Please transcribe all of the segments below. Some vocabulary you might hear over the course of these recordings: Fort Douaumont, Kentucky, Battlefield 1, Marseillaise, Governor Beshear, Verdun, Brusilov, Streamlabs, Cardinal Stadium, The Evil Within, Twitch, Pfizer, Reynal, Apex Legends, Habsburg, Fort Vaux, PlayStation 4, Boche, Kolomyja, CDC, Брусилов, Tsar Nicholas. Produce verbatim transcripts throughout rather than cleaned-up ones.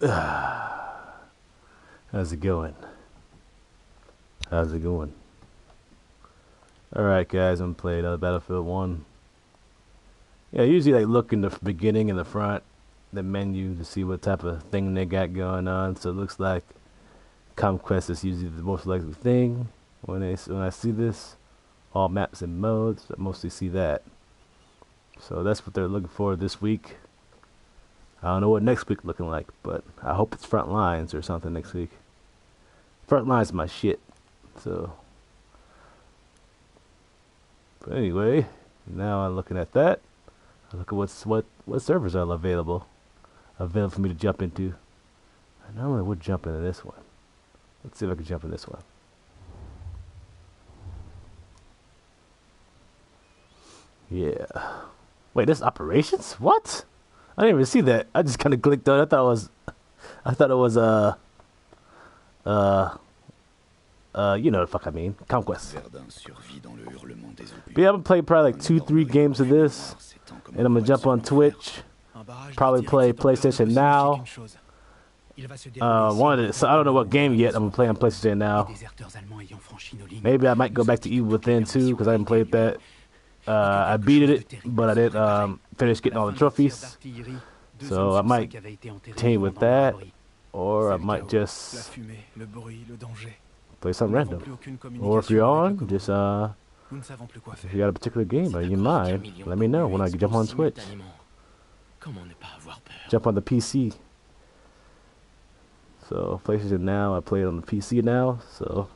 How's it going? How's it going? Alright guys, I'm playing uh, Battlefield one. Yeah, usually they look in the beginning, in the front, the menu to see what type of thing they got going on. So it looks like Conquest is usually the most likely thing. When I, when I see this, all maps and modes, I mostly see that. So that's what they're looking for this week. I don't know what next week looking like, but I hope it's front lines or something next week. Front lines my shit. So, but anyway, now I'm looking at that. I look at what's what what servers are available, available for me to jump into. I normally would jump into this one. Let's see if I can jump in this one. Yeah. Wait, this operations? What? I didn't even see that. I just kind of clicked on it. I thought it was, I thought it was, uh, uh, uh, you know the fuck I mean. Conquest. But yeah, I'm going to play probably like two, three games of this. And I'm going to jump on Twitch. Probably play PlayStation Now. Uh, one of the, so I don't know what game yet. I'm going to play on PlayStation Now. Maybe I might go back to Evil Within too, because I haven't played that. Uh, I beat it, but I didn't um, finish getting all the trophies, so I might continue with that, or I might just play something random. Or if you're on, just uh, if you got a particular game or you mind, let me know when I jump on Twitch. Jump on the P C. So PlayStation Now, I play it on the P C now, so.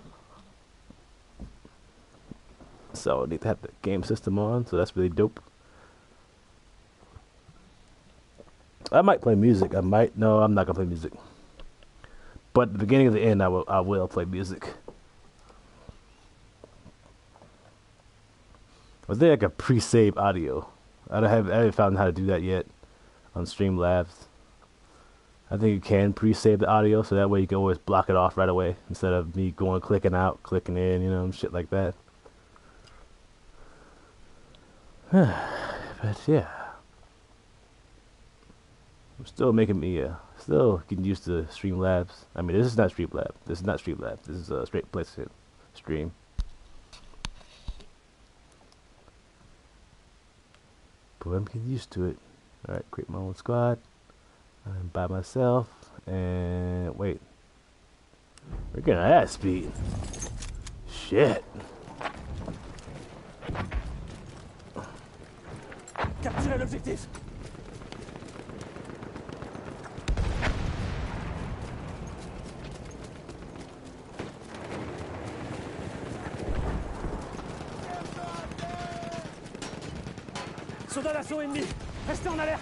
So I need to have the game system on, so that's really dope. I might play music. I might. No, I'm not going to play music. But at the beginning of the end, I will, I will play music. Was there like a pre-save audio? I don't have, I haven't found how to do that yet on Streamlabs. I think you can pre-save the audio, so that way you can always block it off right away instead of me going clicking out, clicking in, you know, shit like that. But yeah, I'm still making me, uh, still getting used to Streamlabs. I mean, this is not Streamlabs. This is not Streamlabs. This is a straight PlayStation stream. But I'm getting used to it. All right, create my own squad. I'm by myself. And wait, we're getting at that speed. Shit. Capturez l'objectif. Soldat d'assaut ennemi, restez en alerte.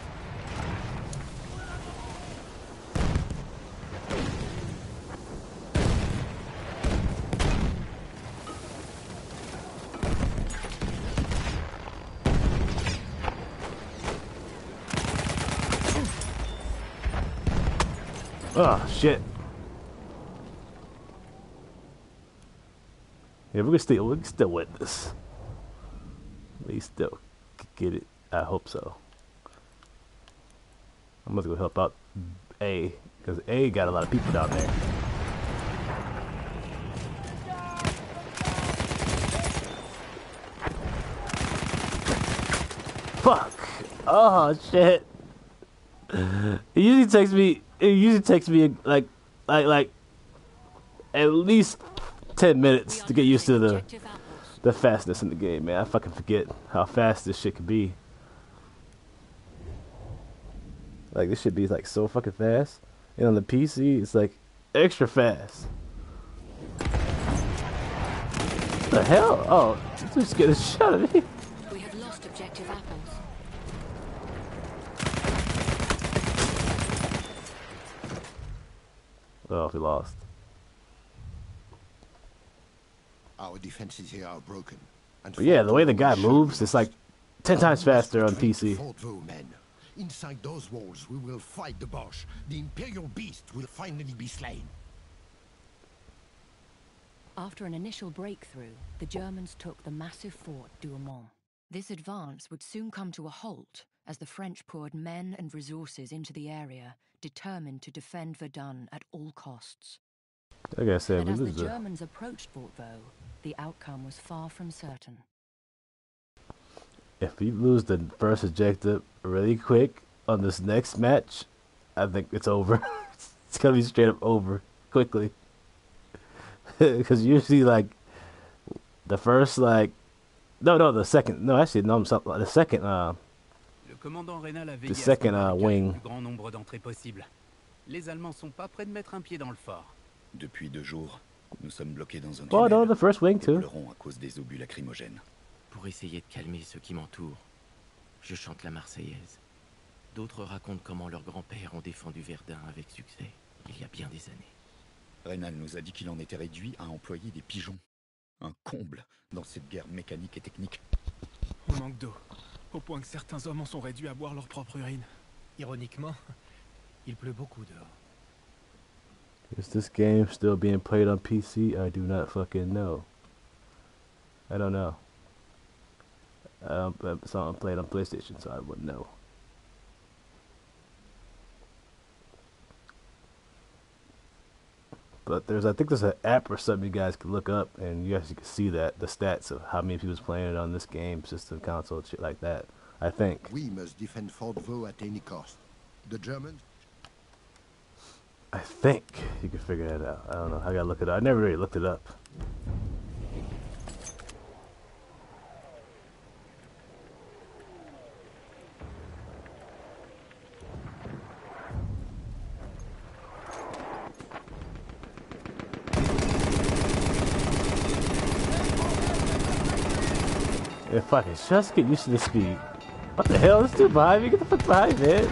Oh, shit. Yeah, we're gonna still, we can still win this. We still get it. I hope so. I'm gonna go help out A, because A got a lot of people down there. Fuck. Oh, shit. It usually takes me... It usually takes me like, like, like, at least ten minutes to get used to the, the fastness in the game, man. I fucking forget how fast this shit can be. Like, this shit be like so fucking fast, and on the P C, it's like extra fast. What the hell? Oh, you just get a shot at me. We have lost objective apples. Oh, we lost. Our defenses here are broken. And but yeah, the way the guy moves, it's like ten times faster on P C. Fort Vaux, men. Inside those walls, we will fight the Boche. The Imperial beast will finally be slain. After an initial breakthrough, the Germans took the massive fort Douaumont. This advance would soon come to a halt as the French poured men and resources into the area, determined to defend Verdun at all costs. But as the Germans approached Fort Vaux, the outcome was far from certain. If we lose the first objective really quick on this next match, I think it's over. It's gonna be straight up over quickly. Because usually, like, the first, like, no, no, the second, no, actually, no, I'm sorry, the second, uh, the second uh, wing. Depuis deux jours, nous sommes bloqués dans un tunnel. Oh, no, the first wing too. Pleurons à cause des obus lacrymogènes. Pour essayer de calmer ceux qui m'entourent, je chante la Marseillaise. D'autres racontent comment leurs grands-pères ont défendu Verdun avec succès, il y a bien des années. Reynal nous a dit qu'il en était réduit à employer des pigeons. Un comble dans cette guerre mécanique et technique. On manque d'eau, au point que certains hommes en sont réduits à boire leur propre urine. Ironiquement, il pleut beaucoup dehors. Is this game still being played on P C? I do not fucking know. I don't know. Um, it's not played on PlayStation, so I wouldn't know. But there's, I think there's an app or something you guys can look up, and you guys can see that the stats of how many people's playing it on this game system, console, shit like that. I think. We must defend Fort Vaux at any cost. The Germans. I think you can figure that out. I don't know. I gotta look it up. I never really looked it up. If I can just get used to the speed. What the hell? This dude behind me? Get the fuck behind, man.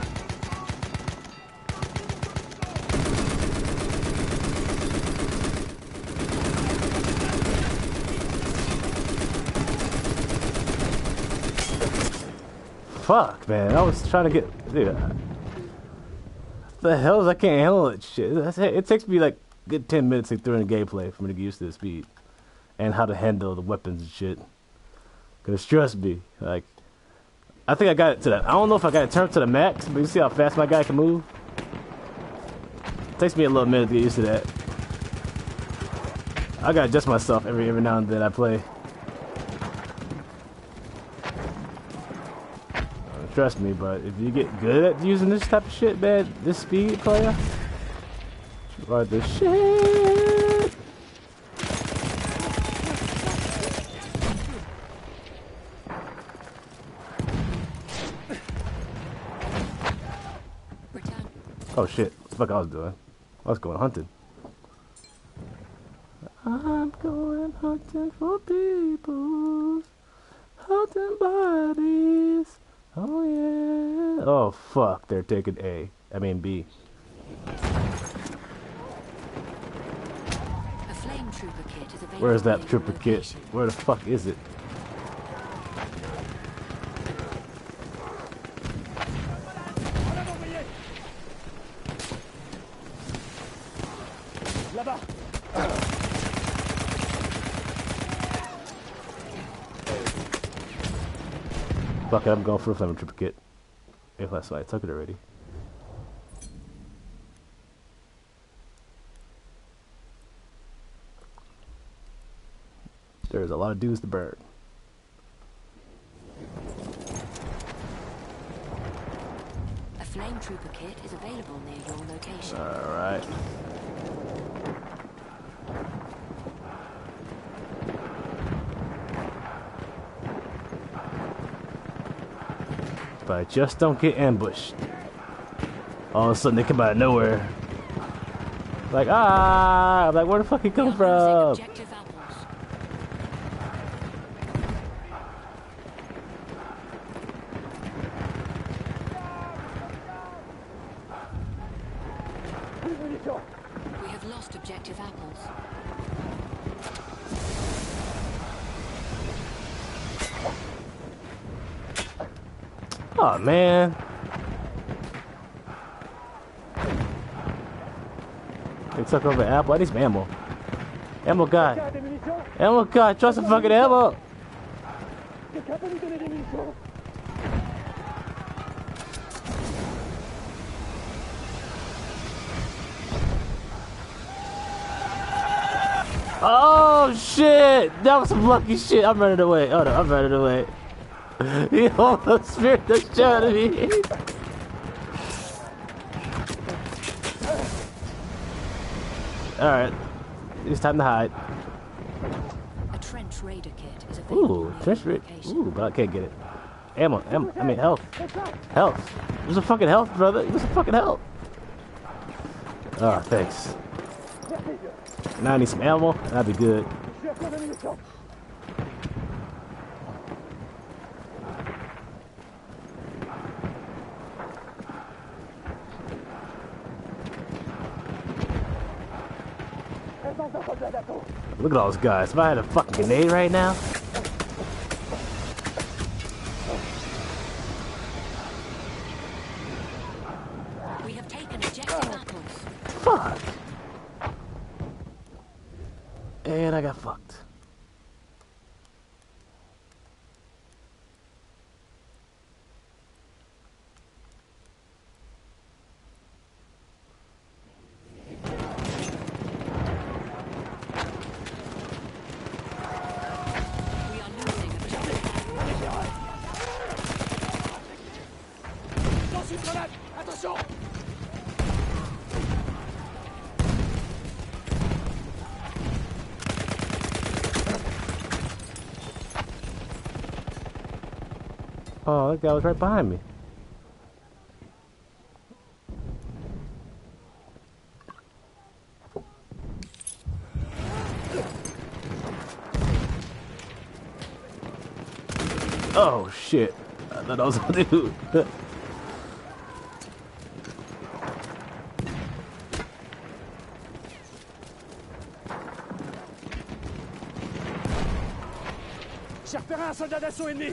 Fuck, man. I was trying to get... Dude, I... What the hell is I can't handle that shit? That's it. It takes me like a good ten minutes to get through in gameplay for me to get used to the speed. And how to handle the weapons and shit. Cause trust me, like, I think I got it to that. I don't know if I got it turned to the max, but you see how fast my guy can move? It takes me a little minute to get used to that. I gotta adjust myself every every now and then I play. Trust me, but if you get good at using this type of shit, man, this speed player, try the shit. Oh shit, what the fuck I was doing? I was going hunting. I'm going hunting for people. Hunting bodies. Oh yeah. Oh fuck, they're taking A. I mean B. A flame trooper kit is available. Where is that trooper kit? Where the fuck is it? Fuck it, I'm going for a flame trooper kit. If that's why I took it already. There's a lot of dudes to burn. A flame trooper kit is available near your location. Alright. If I just don't get ambushed, all of a sudden they come out of nowhere. Like, ah, I'm like, where the fuck he come from? We have lost objective apples. Oh man. They took over apple. I need some ammo. Ammo god. Ammo god, trust the fucking ammo. Oh shit! That was some lucky shit. I'm running away. Hold on, I'm running away. He almost speared the shit out of me. Alright. It's time to hide. A trench raider kit is available. Ooh, trench raider. Ooh, but I can't get it. Ammo, ammo, I mean health. Health. There's a fucking health, brother. There's a fucking health. Oh, thanks. Now I need some ammo, that'd be good. Look at all those guys. If I had a fucking grenade right now. We have taken objective apples. Fuck. And I got fucked. Oh, that guy was right behind me. Oh, shit. I thought I was a dude. J'ai repéré un soldat d'assaut ennemi.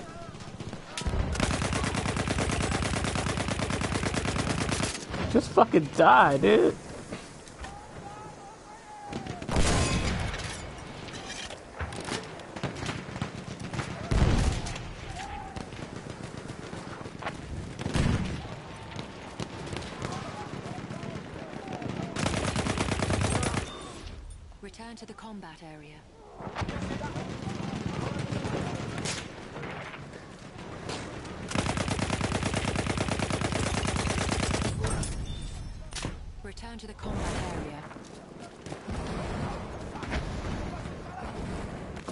Just fucking die, dude. Return to the combat area. Return to the combat area.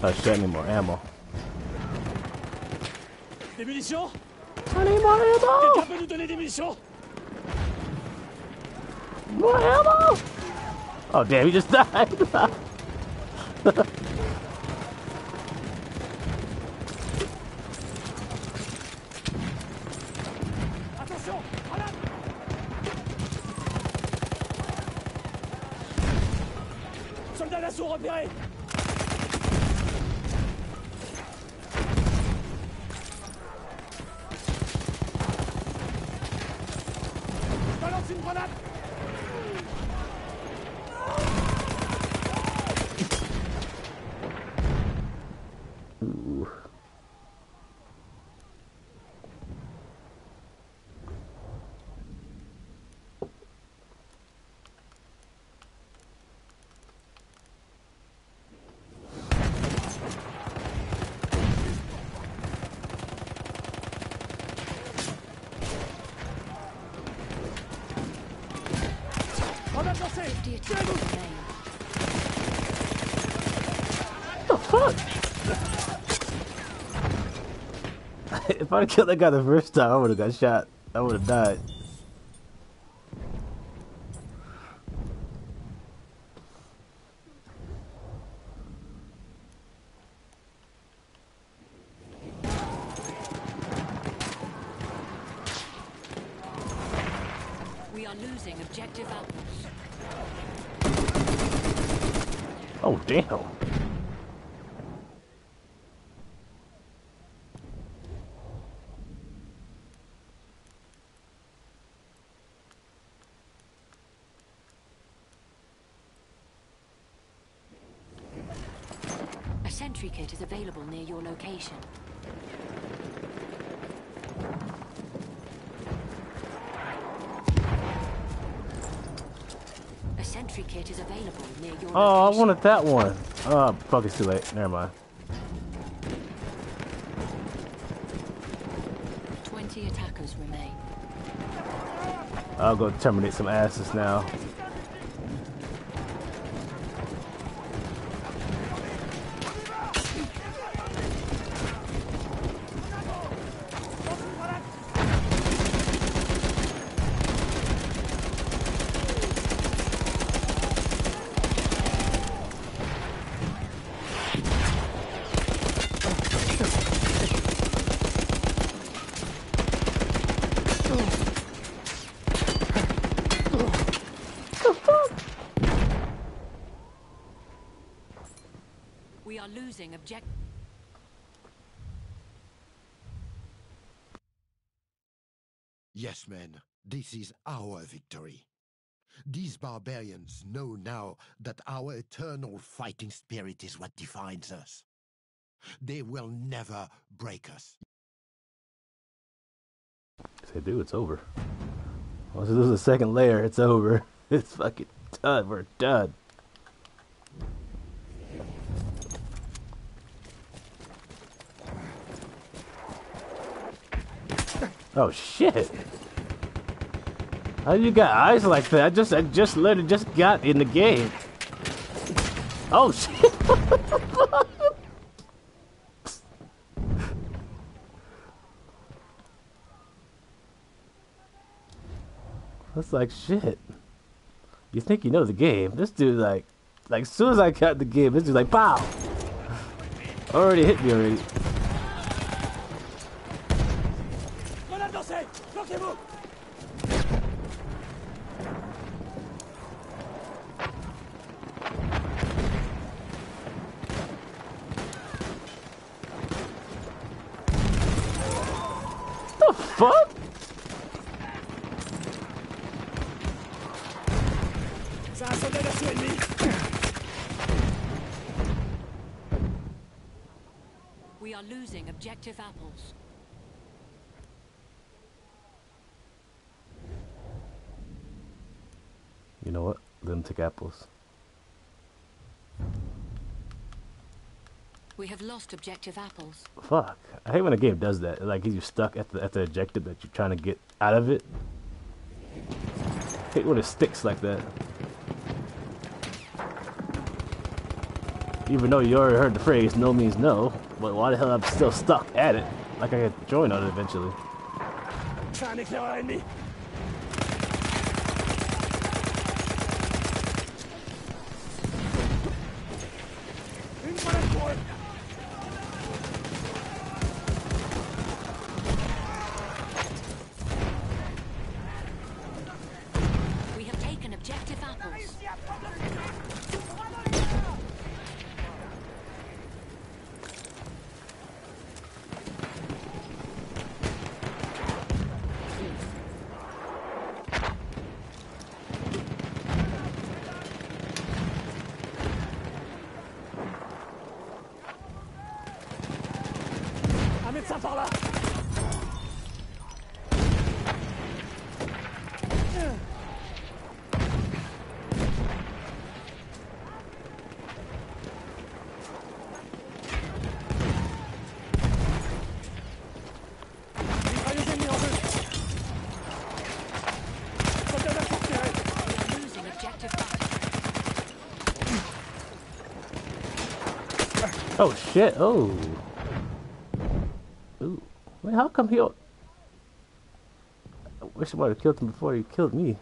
Oh shit, I need more ammo. Des munitions? I need more ammo! Quelqu'un peut nous donner des munitions? More ammo! Oh damn, he just died! If I'd killed that guy the first time, I would have got shot. I would have died. We are losing objective outputs. Oh damn. Kit is available near your location. A sentry Entry kit is available near your oh, location. I wanted that one. Oh, fuck, it's too late. Never mind. twenty attackers remain. I'll go terminate some asses now. Object. Yes, men, this is our victory. These barbarians know now that our eternal fighting spirit is what defines us. They will never break us. If they do, it's over. Once there's a second layer, it's over. It's fucking done. We're done. Oh shit! How you got eyes like that? I just, I just literally just got in the game. Oh shit! That's like shit. You think you know the game? This dude like, like as soon as I got the game, this dude like pow! Already hit me already. Apples. You know what? Let them take apples. We have lost objective apples. Fuck! I hate when a game does that. Like you're stuck at the at the objective that you're trying to get out of it. I hate when it sticks like that. Even though you already heard the phrase "no means no," but why the hell I'm still stuck at it? Like I could join on it eventually. Trying to kill me. We have taken objective apples. Oh shit, oh. Ooh. Wait, how come he... I wish I would have killed him before he killed me.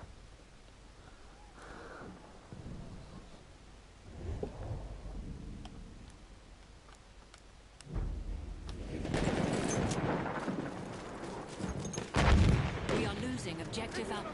We are losing objective apples.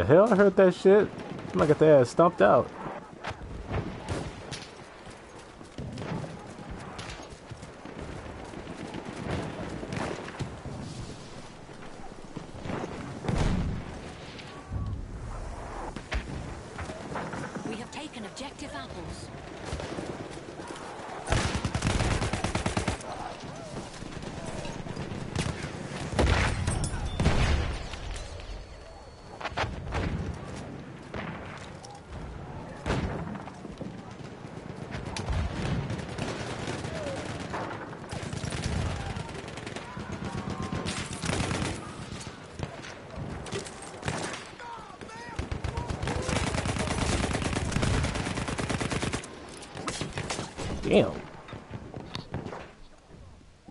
the hell? I heard that shit. I'm gonna get their ass stomped out.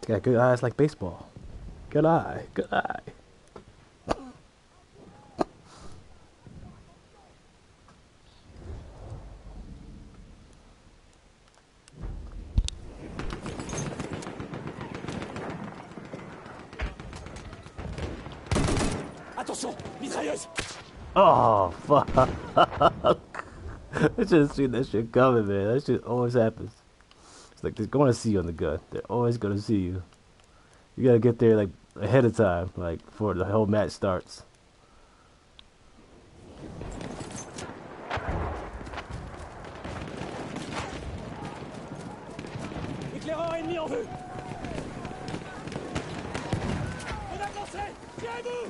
Got good eyes like baseball. Good eye, good eye. Attention, mitrailleuse. Oh fuck! I just seen that shit coming, man. That shit always happens. It's like they're going to see you on the gun. They're always going to see you. You gotta get there like ahead of time, like before the whole match starts. Éclairant ennemi en vue. On a lancé. Tirez-vous.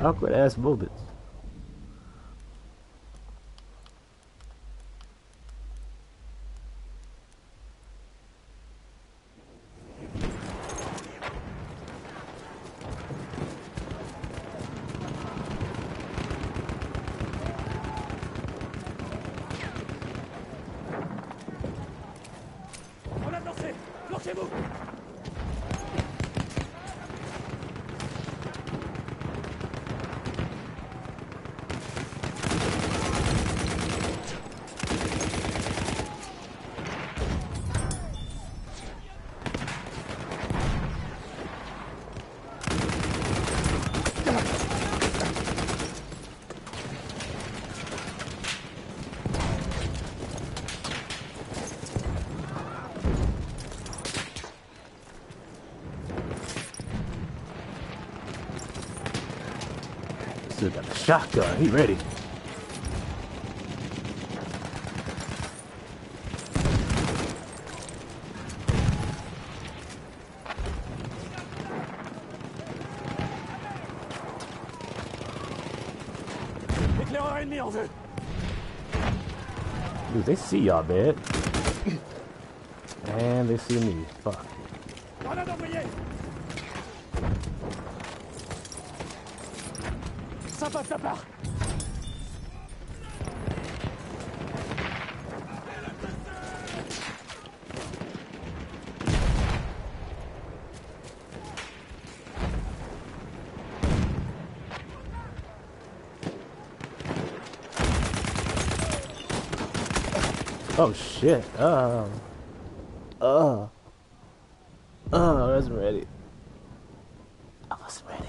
Awkward ass movements. Shotgun, he ready. Dude, they see y'all, man. And they see me. Fuck. Ça part. Oh shit. Oh. Oh. Oh, I wasn't ready. I wasn't ready.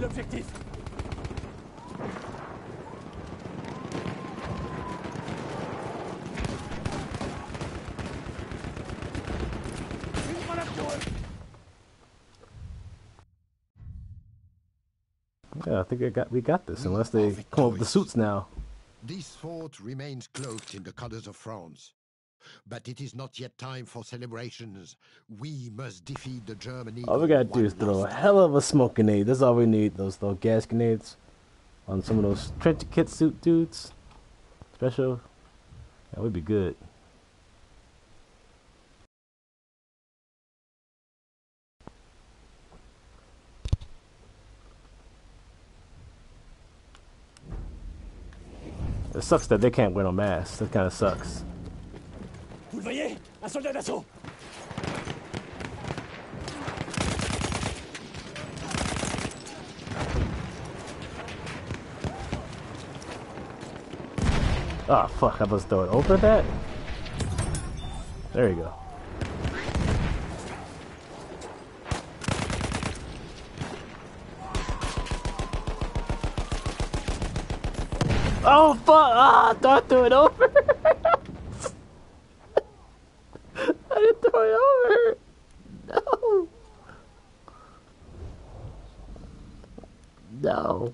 L'objectif. Yeah, I think I got, we got this, unless they come up with the suits now. This fort remains cloaked in the colors of France. But it is not yet time for celebrations. We must defeat the German eagle. All we gotta do is throw a hell of a smoke grenade. That's all we need, those little gas grenades. On some of those trench kit suit dudes. Special. That would be good. It sucks that they can't wear no masks. That kind of sucks. Vous le voyez? Un soldat d'assaut! Ah, oh, fuck, I must throw it over that? There you go. Oh, fuck! Ah, I thought I threw it over! I didn't throw it over! No! No.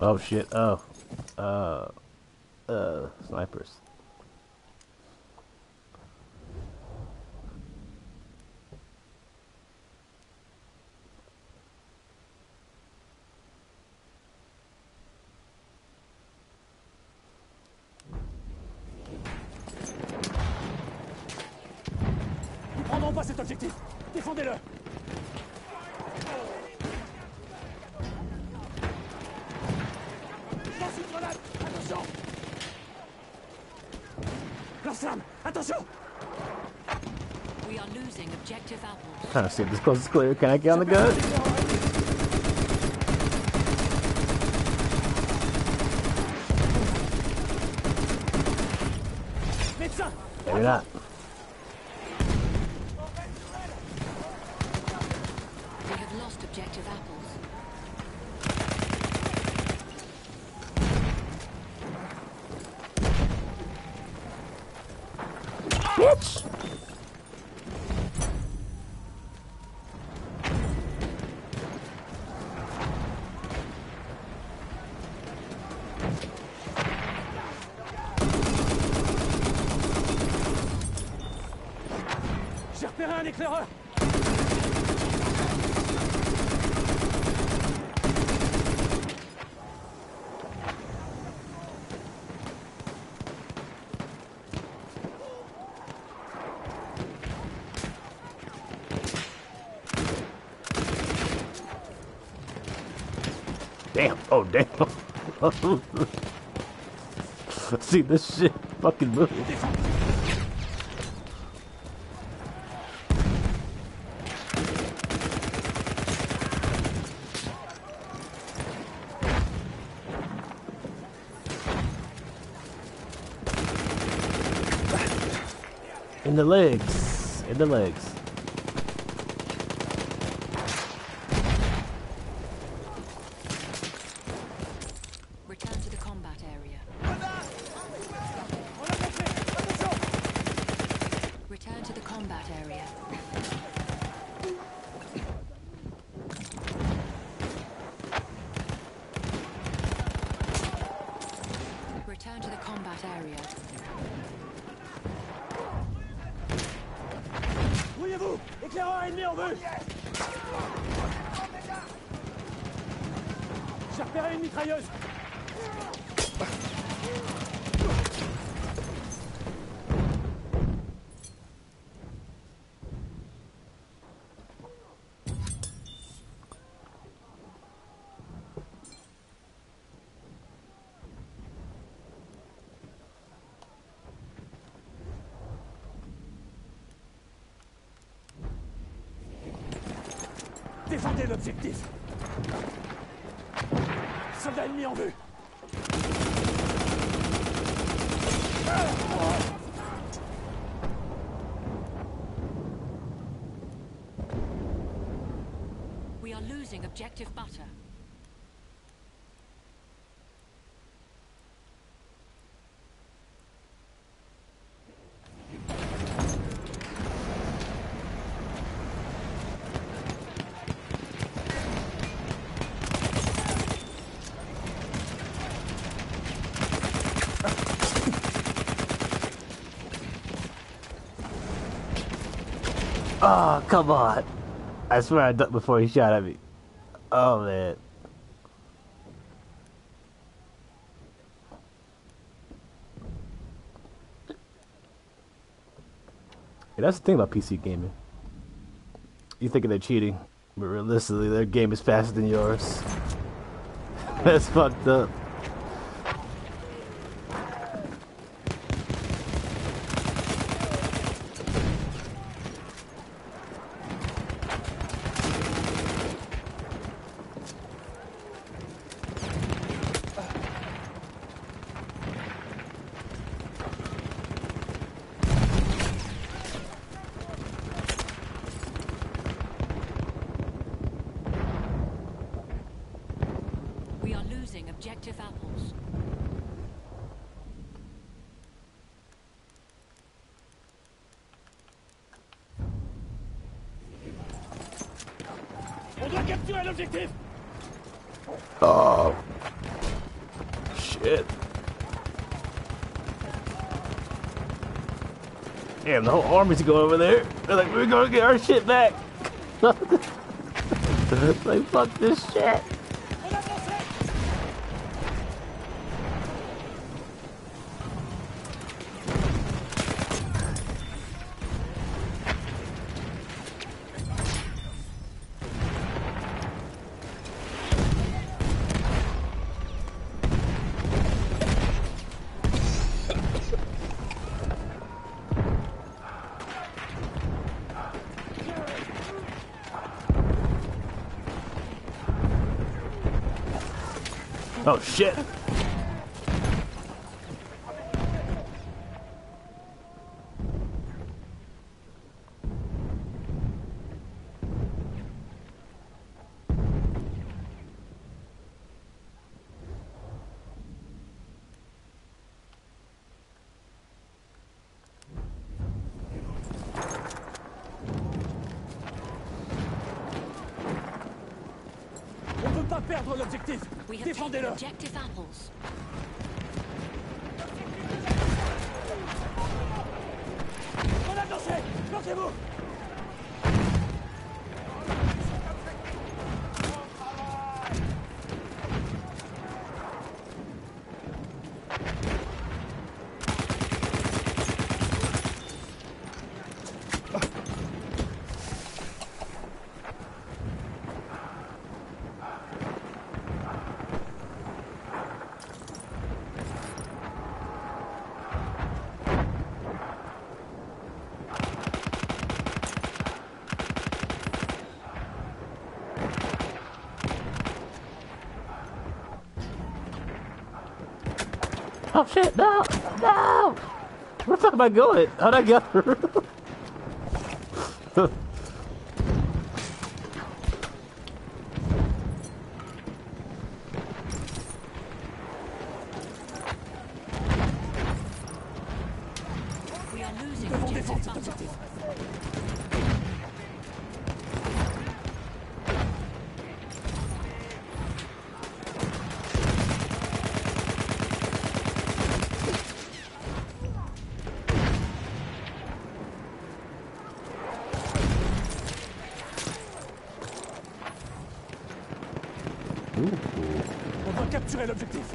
Oh shit, oh, uh, uh, snipers. Nous prendrons pas cet objectif. Défendez-le. Trying to see if this close is clear. Can I get on the gun? Maybe not. We have lost objective apples. Bitch! Oh damn! See this shit fucking move. In the legs. In the legs. Terrain ennemi en vue. J'ai repéré une mitrailleuse. Défendez l'objectif. Soldat ennemi en vue. We are losing objective butter. Oh, come on. I swear I ducked before he shot at me. Oh, man. Yeah, that's the thing about P C gaming. You're thinking they're cheating, but realistically, their game is faster than yours. That's fucked up. The whole army's going over there. They're like, we're gonna get our shit back. Like, fuck this shit. Oh shit! On peut pas perdre l'objectif. Défendez-le. Objective apples. On a dansé. Lancez-vous. Oh shit, no! No! Where the fuck am I going? How'd I get through? We are losing objective. objective. On doit capturer l'objectif.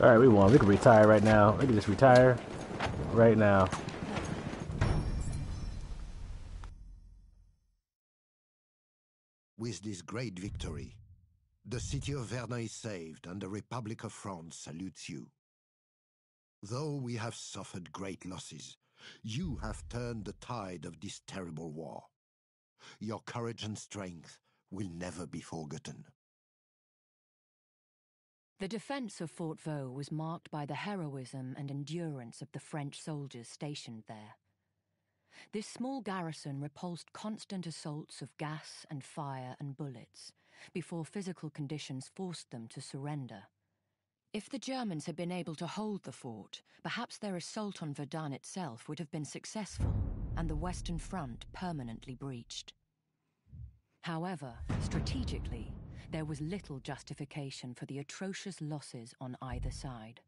Alright, we won. We can retire right now. We can just retire right now. With this great victory, the city of Verdun is saved and the Republic of France salutes you. Though we have suffered great losses, you have turned the tide of this terrible war. Your courage and strength will never be forgotten. The defense of Fort Vaux was marked by the heroism and endurance of the French soldiers stationed there. This small garrison repulsed constant assaults of gas and fire and bullets before physical conditions forced them to surrender. If the Germans had been able to hold the fort, perhaps their assault on Verdun itself would have been successful and the Western Front permanently breached. However, strategically, there was little justification for the atrocious losses on either side.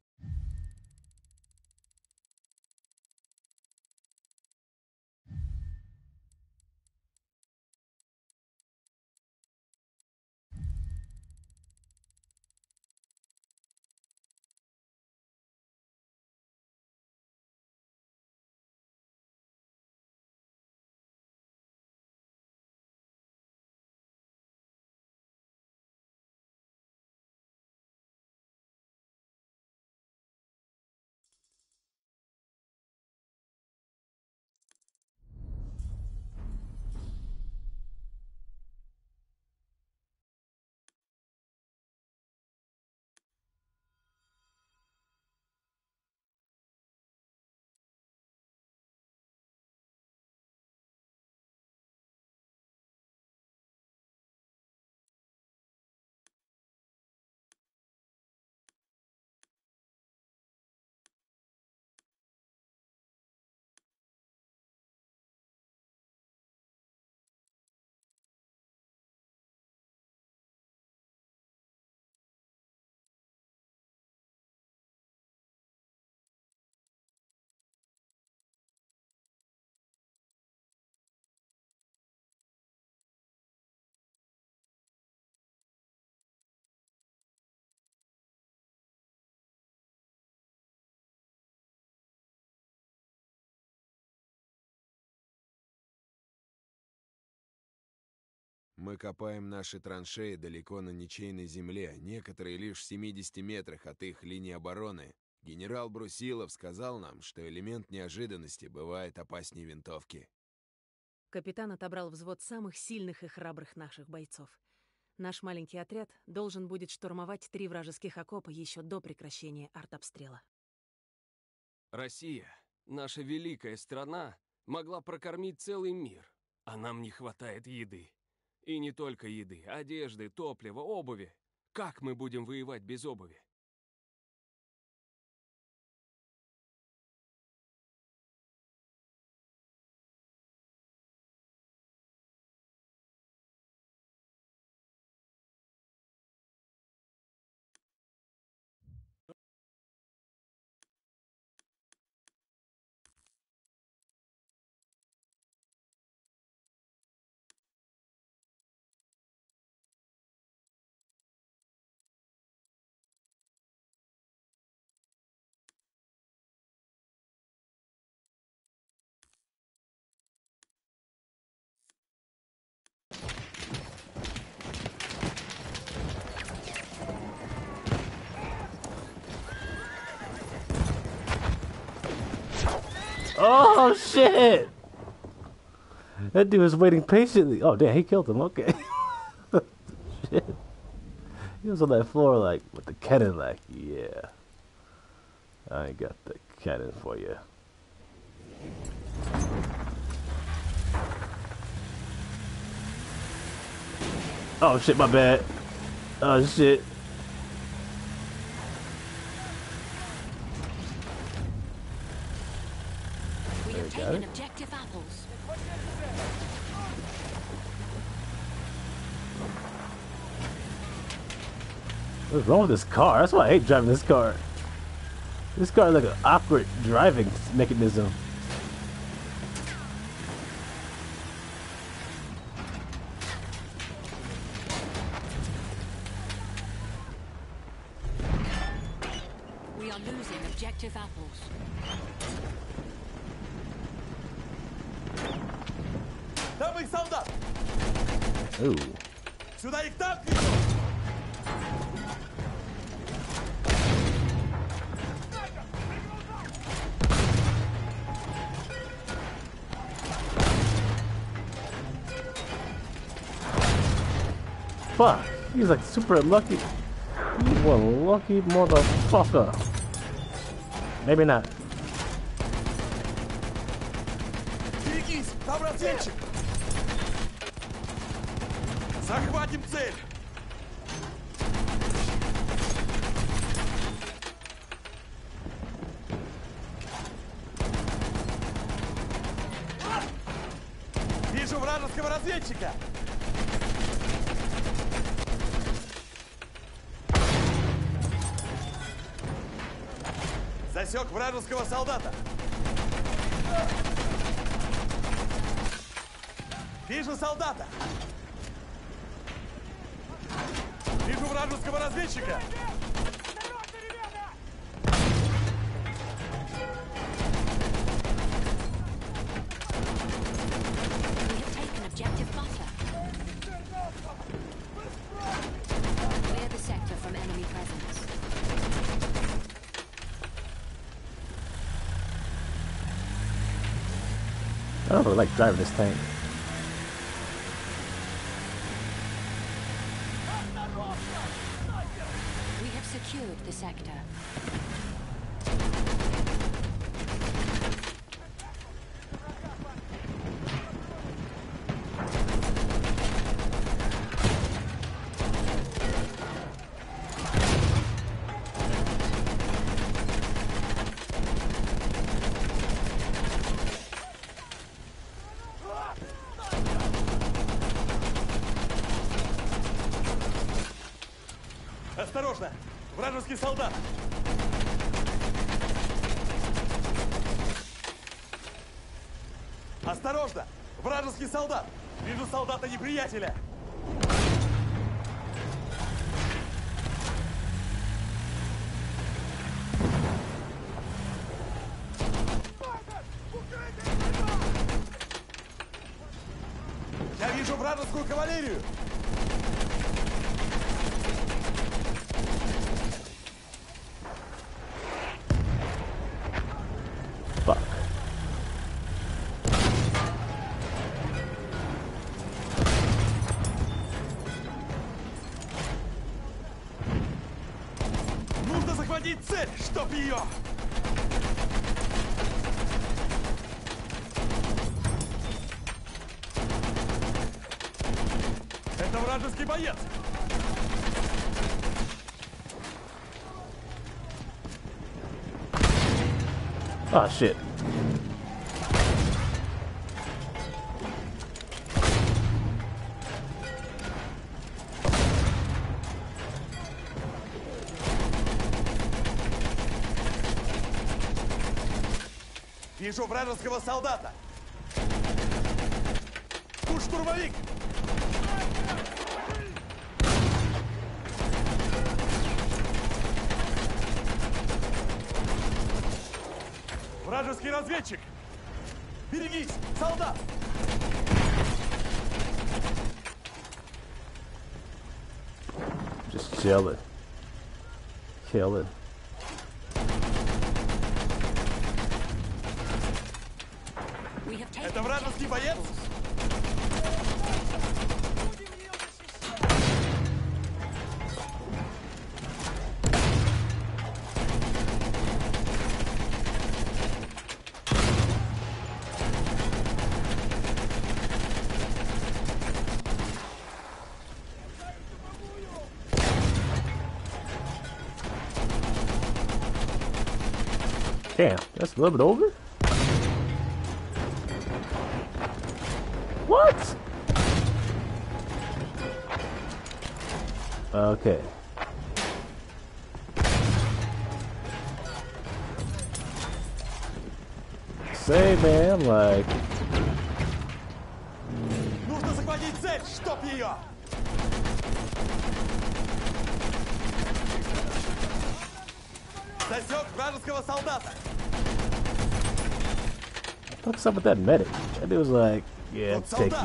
Мы копаем наши траншеи далеко на ничейной земле, некоторые лишь в семидесяти метрах от их линии обороны. Генерал Брусилов сказал нам, что элемент неожиданности бывает опаснее винтовки. Капитан отобрал взвод самых сильных и храбрых наших бойцов. Наш маленький отряд должен будет штурмовать три вражеских окопа еще до прекращения артобстрела. Россия, наша великая страна, могла прокормить целый мир, а нам не хватает еды. И не только еды, одежды, топлива, обуви. Как мы будем воевать без обуви? Oh shit! That dude was waiting patiently. Oh, damn, he killed him. Okay. Shit. He was on that floor like, with the cannon, like, yeah. I ain't got the cannon for you. Oh, shit, my bad. Oh, shit. We have taken objective apples. What's wrong with this car? That's why I hate driving this car. This car is like an awkward driving mechanism. Fuck, he's like super lucky. You a lucky motherfucker. Maybe not. Вражеского солдата. Вижу солдата. Вижу вражеского разведчика. I don't really like driving this tank. We have secured the sector. Солдат! Осторожно! Вражеский солдат! Вижу солдата неприятеля! Я вижу вражескую кавалерию! Ah, shit. Вижу вражеского солдата. Тут штурмовик. Вражеский разведчик! Берегись, солдат! Just kill it. Kill it. Это вражеский боец? Damn, that's a little bit over? What? Okay. Say, man, like... What's up with that medic? That dude was like, yeah, I'll take you.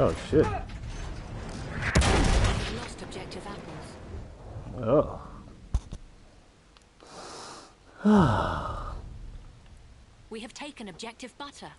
Oh shit. Lost objective apples. Oh. We have taken objective butter.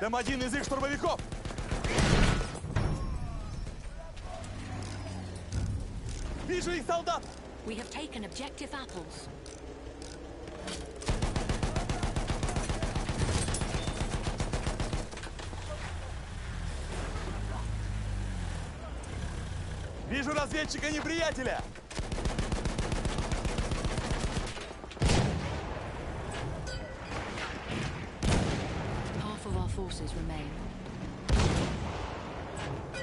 Там один из их штурмовиков. Вижу их солдат. We have taken objective apples. Вижу разведчика неприятеля.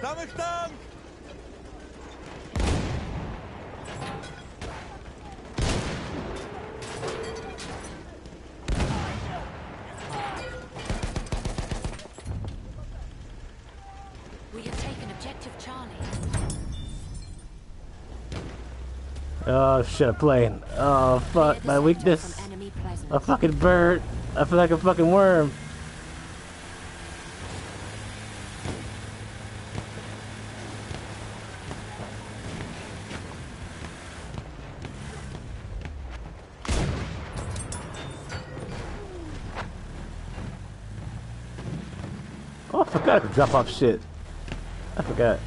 Там их танк! We have taken objective Charlie. Oh shit, a plane. Oh fuck, my weakness. A fucking bird. I feel like a fucking worm. I forgot to drop off shit. I forgot.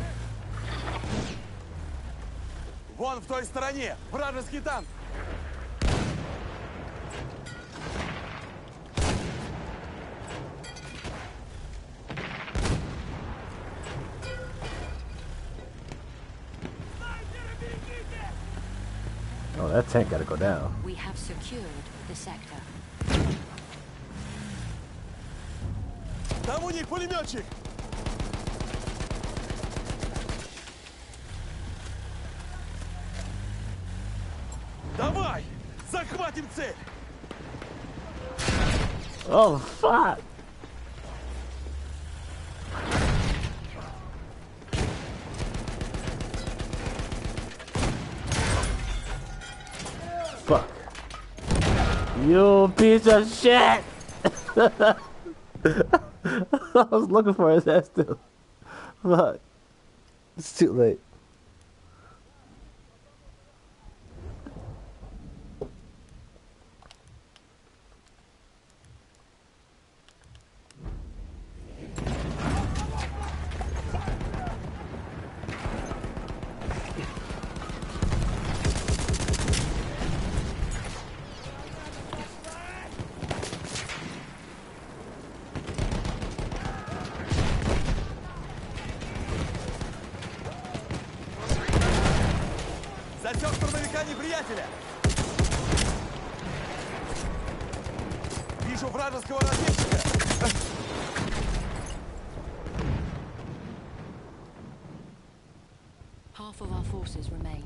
Вон в той стороне вражеский танк. Oh, that tank gotta go down. We have secured the sector. Там у них пулеметчик! Давай! Захватим цель! Oh, fuck! Fuck! You piece of shit! I was looking for his ass still. Fuck. It's too late. войска неприятеля. Вижу вражеского разведчика. Half of our forces remain.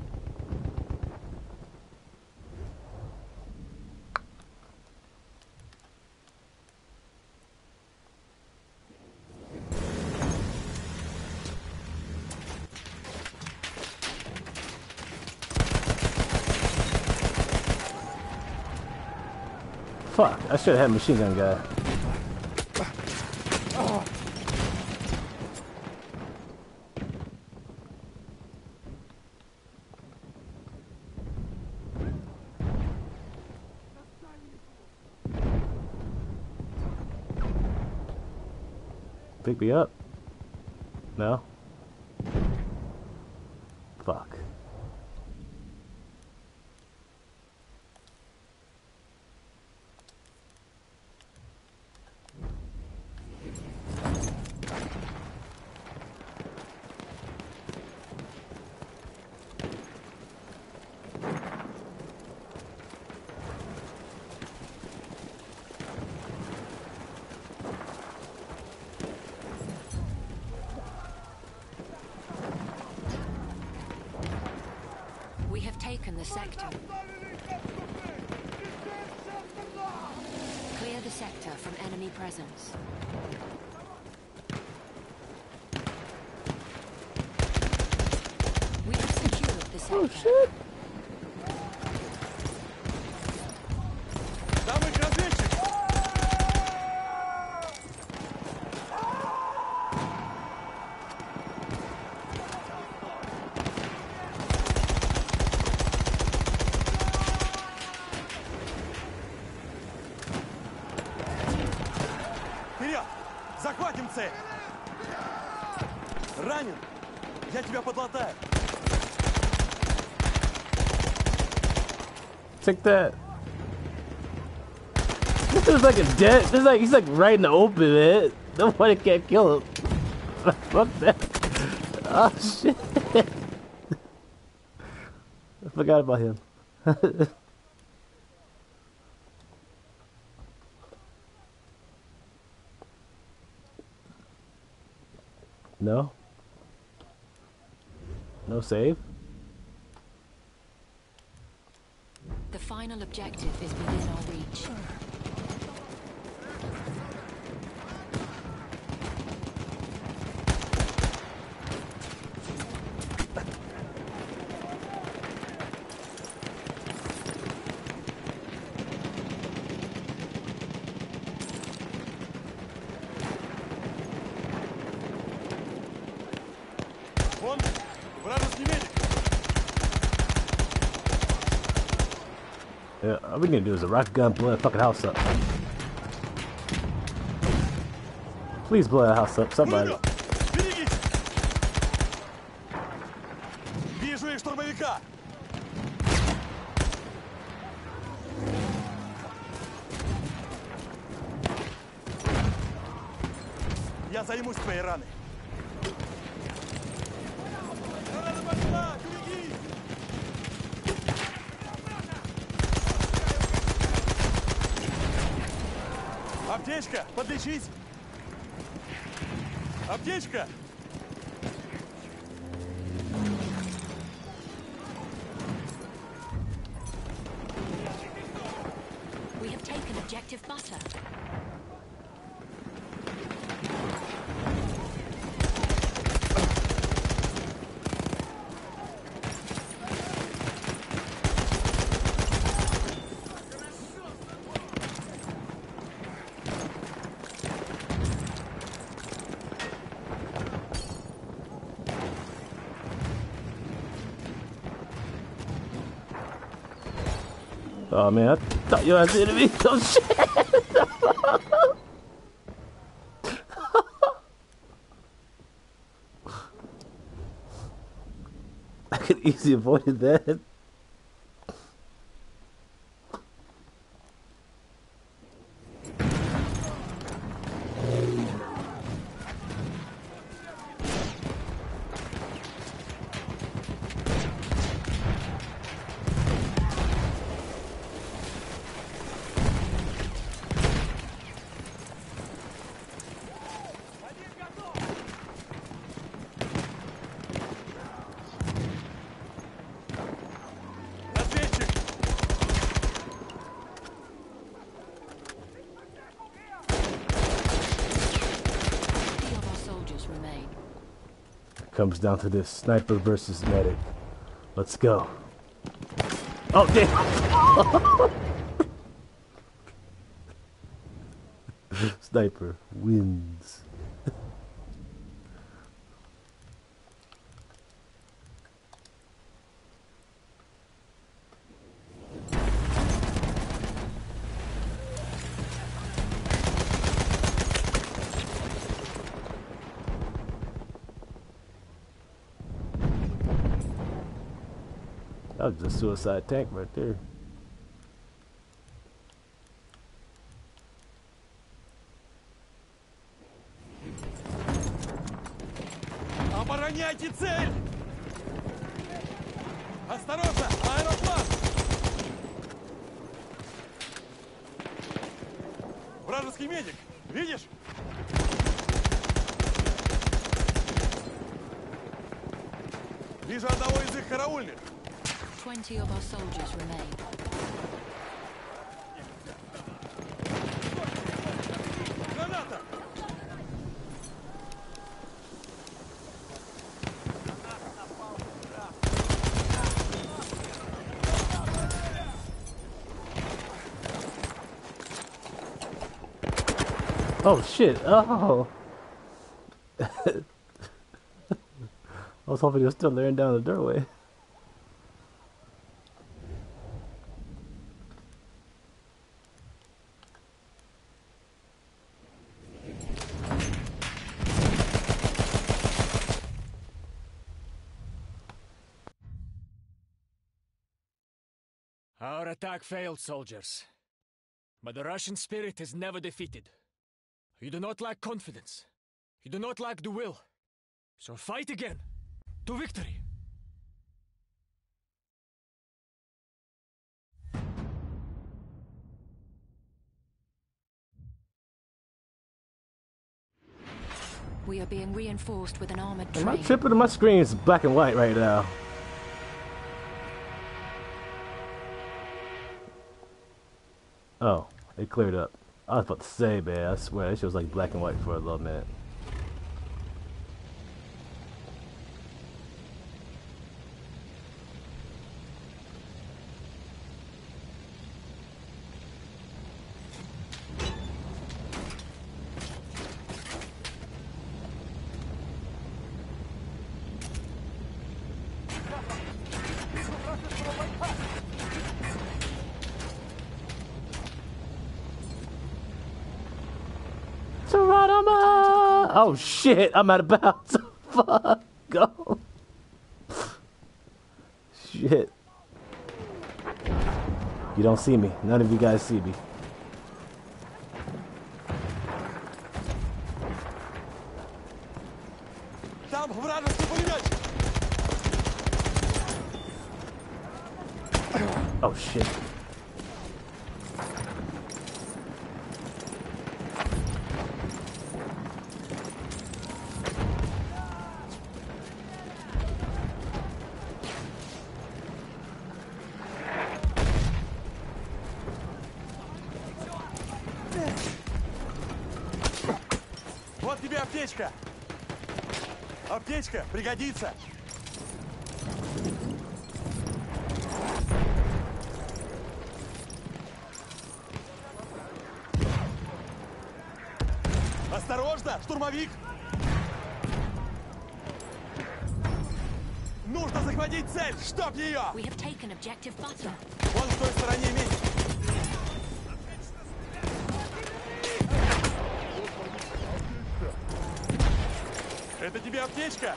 Fuck, I should have had machine gun guy. Oh. Pick me up. No. Fuck. The sector. Clear the sector from enemy presence. We have secured the sector. Oh shit! Take that. This is like a dead. This is like he's like right in the open, man. Nobody can kill him. Fuck that. Oh shit. I forgot about him. No. No save. Final objective is within our reach. All we need to do is a rocket gun, blow a fucking house up. Please blow a house up, somebody. Я займусь твоей раной. Аптечка, подлечись! Аптечка! We have taken objective butter. Oh man, I thought you had the enemy. Oh shit! I could easily avoid that. Comes down to this sniper versus medic. Let's go. Oh, damn! Sniper wins. That was a suicide tank right there. Обороняйте цель! Осторожно, аэроплан! Вражеский медик, видишь? Вижу одного из их караульных. twenty of our soldiers remain. Granata! Oh shit, oh! I was hoping he was still laying down the doorway. Our attack failed, soldiers. But the Russian spirit is never defeated. You do not lack confidence. You do not lack the will. So fight again. To victory. We are being reinforced with an armored train. Am I tripping? My screen is black and white right now. Oh, it cleared up. I was about to say, man, I swear, that shit was like black and white for a little minute. Oh shit, I'm out of bounds. Fuck. Go. Shit. You don't see me. None of you guys see me. Oh shit. Аптечка пригодится. Осторожно, штурмовик. Нужно захватить цель, чтоб ее. We have taken objective butter. Вон в той стороне медик. Это тебе аптечка?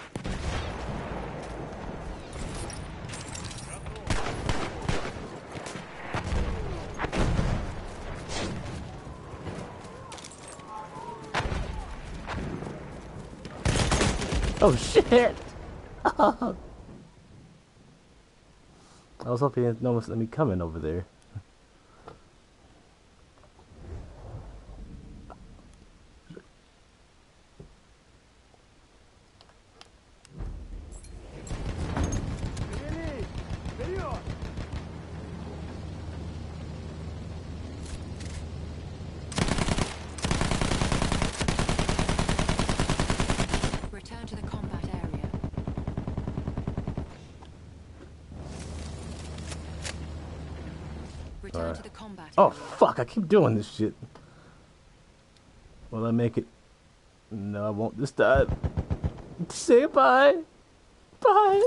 Oh shit! I was hoping no one let me come in over there. Return to the combat area. there. Oh, fuck, I keep doing this shit. Will I make it? No, I won't this time. Say bye. Bye.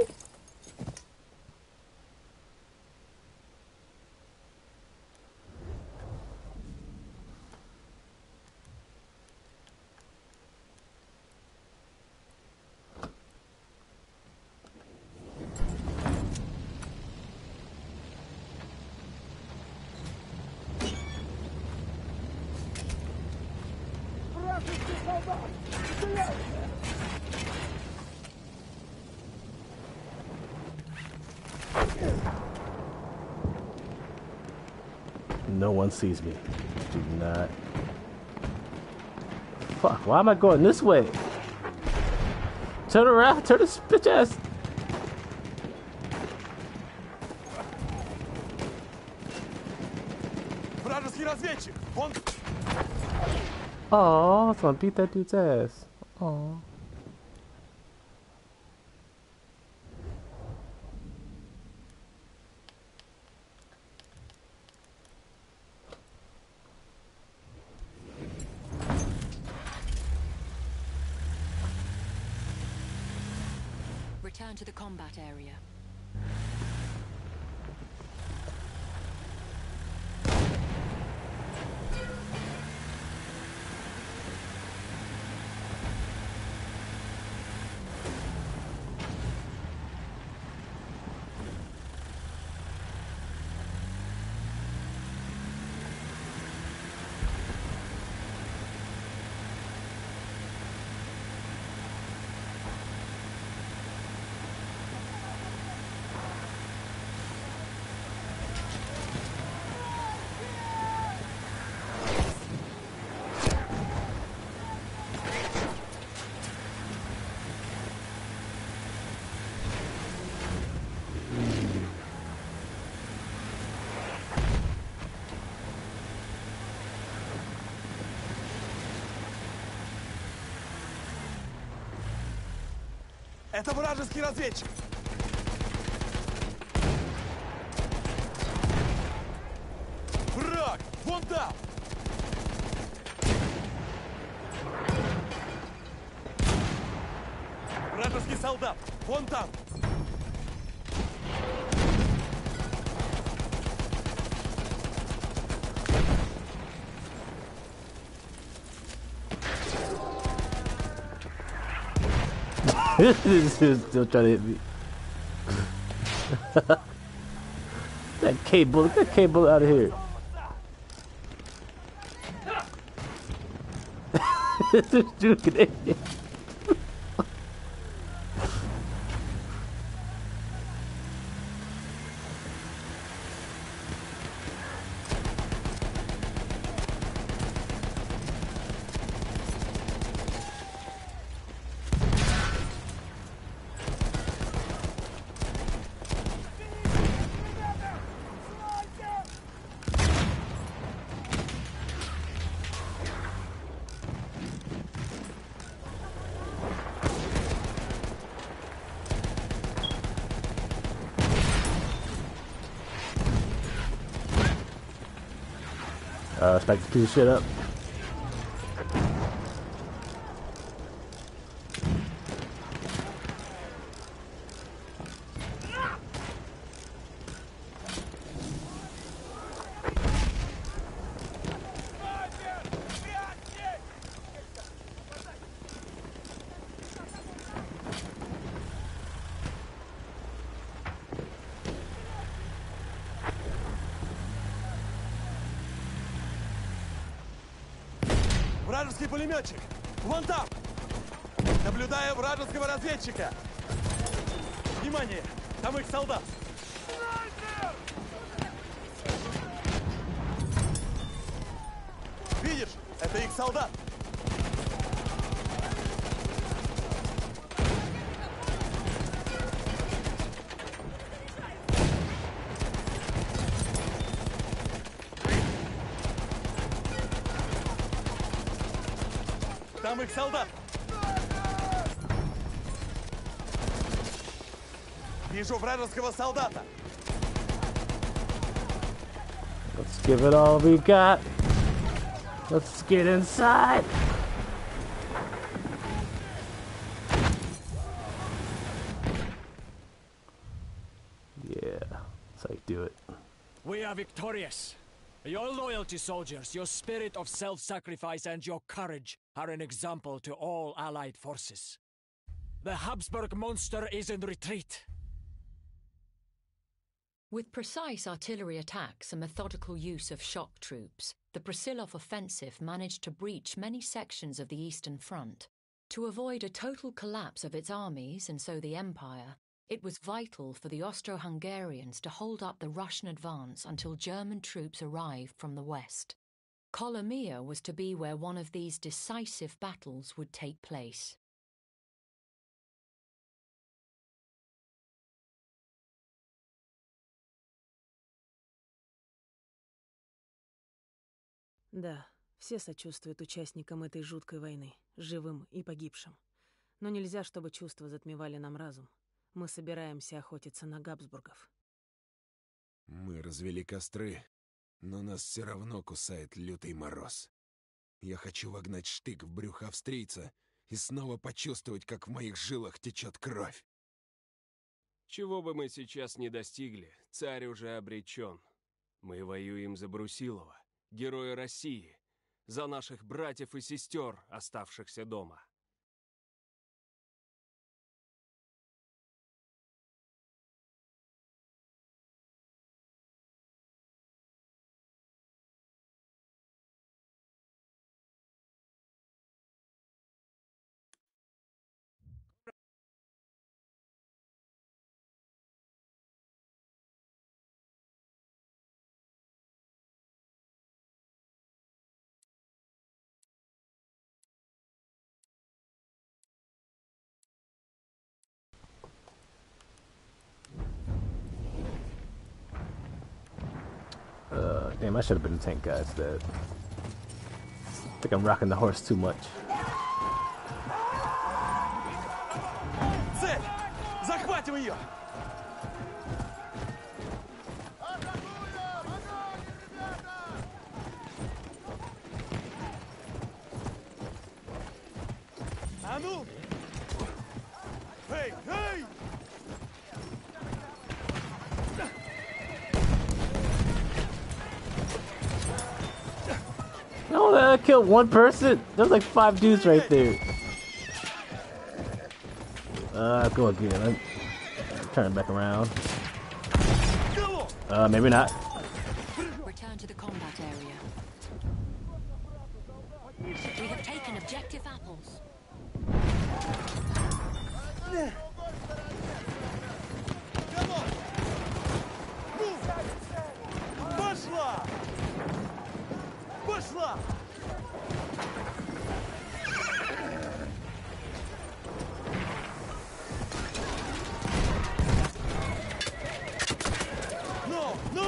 No one sees me. Do not. Fuck, why am I going this way? Turn around, turn this bitch ass. Aww, I was gonna beat that dude's ass. Aww. Return to the combat area. Это вражеский разведчик. Враг! Вон там! Вражеский солдат! Вон там! This is still trying to hit me. That K bullet, get that K bullet out of here. This dude can hit me. Back to piece of shit up. Пулеметчик! Вон там! Наблюдаю вражеского разведчика! Внимание! Там их солдат! Видишь? Это их солдат! Их солдат! Вижу вражеского солдата! Let's Give it all we got. Let's get inside. Yeah, that's how you do it. We are victorious. Your loyalty, soldiers, your spirit of self-sacrifice, and your courage are an example to all Allied forces. The Habsburg monster is in retreat. With precise artillery attacks and methodical use of shock troops, the Brusilov offensive managed to breach many sections of the Eastern Front. To avoid a total collapse of its armies, and so the Empire, it was vital for the Austro-Hungarians to hold up the Russian advance until German troops arrived from the west. Kolomyja was to be where one of these decisive battles would take place. Да, все сочувствуют участникам этой жуткой войны, живым и погибшим. Но нельзя, чтобы чувства затмевали нам разум. Мы собираемся охотиться на Габсбургов. Мы развели костры, но нас все равно кусает лютый мороз. Я хочу вогнать штык в брюхо австрийца и снова почувствовать, как в моих жилах течет кровь. Чего бы мы сейчас не достигли, царь уже обречен. Мы воюем за Брусилова. Герои России, за наших братьев и сестер, оставшихся дома. Damn, I should have been the tank, guys. That I think I'm rocking the horse too much. Цель! Захватим ее! А ну! Эй, эй! No, I killed one person. There's like five dudes right there. Uh, go again. I'm turning back around. Uh, maybe not. Return to the combat area. We have taken objective apples. Come on. Move. Пошла. Пошла! No, no!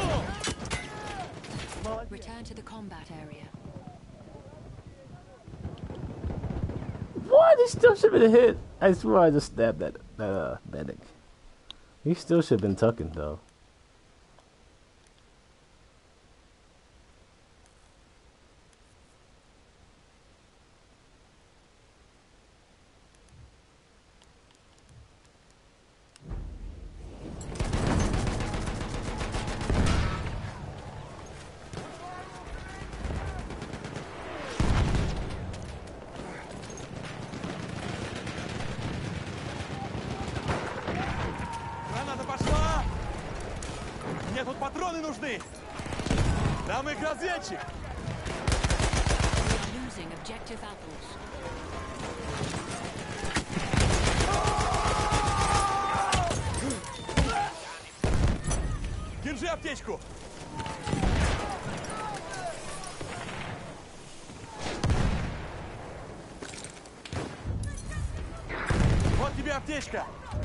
Return to the combat area. What? He still should have been hit. I swear I just stabbed that, that uh, medic. He still should have been tucking, though.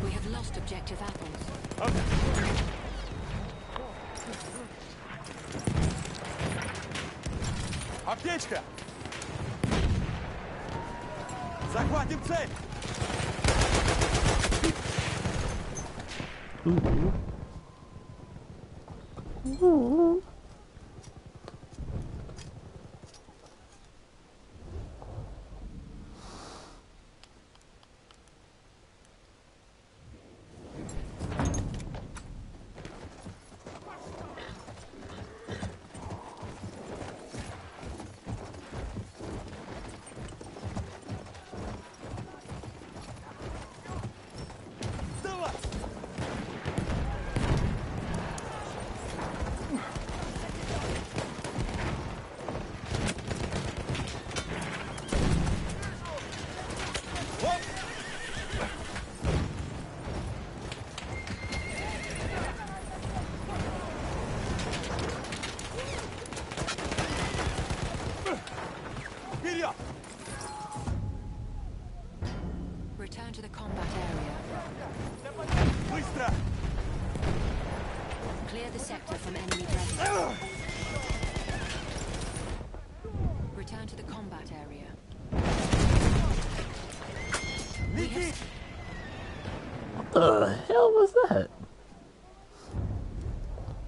We have lost objective apples. Аптечка! Захватим цель! the hell was that?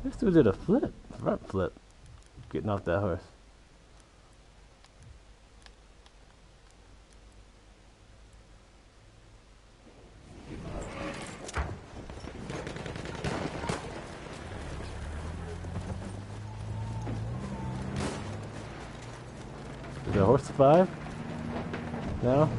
This dude did a flip, front flip, getting off that horse. Did the horse survive? No?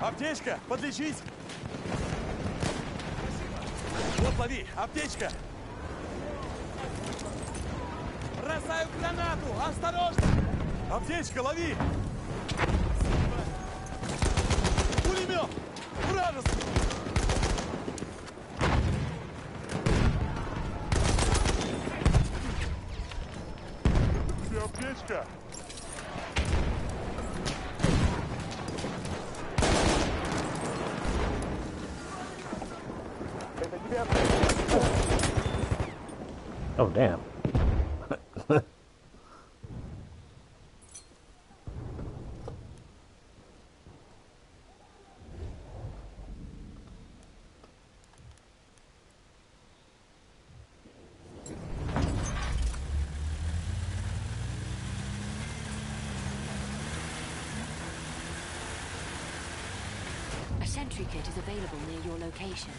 Аптечка, подлечись! Спасибо. Вот лови, аптечка! Бросаю гранату, осторожно! Аптечка, лови! Спасибо. Пулемет! Вражеский! Где аптечка? Oh, damn. A sentry kit is available near your location.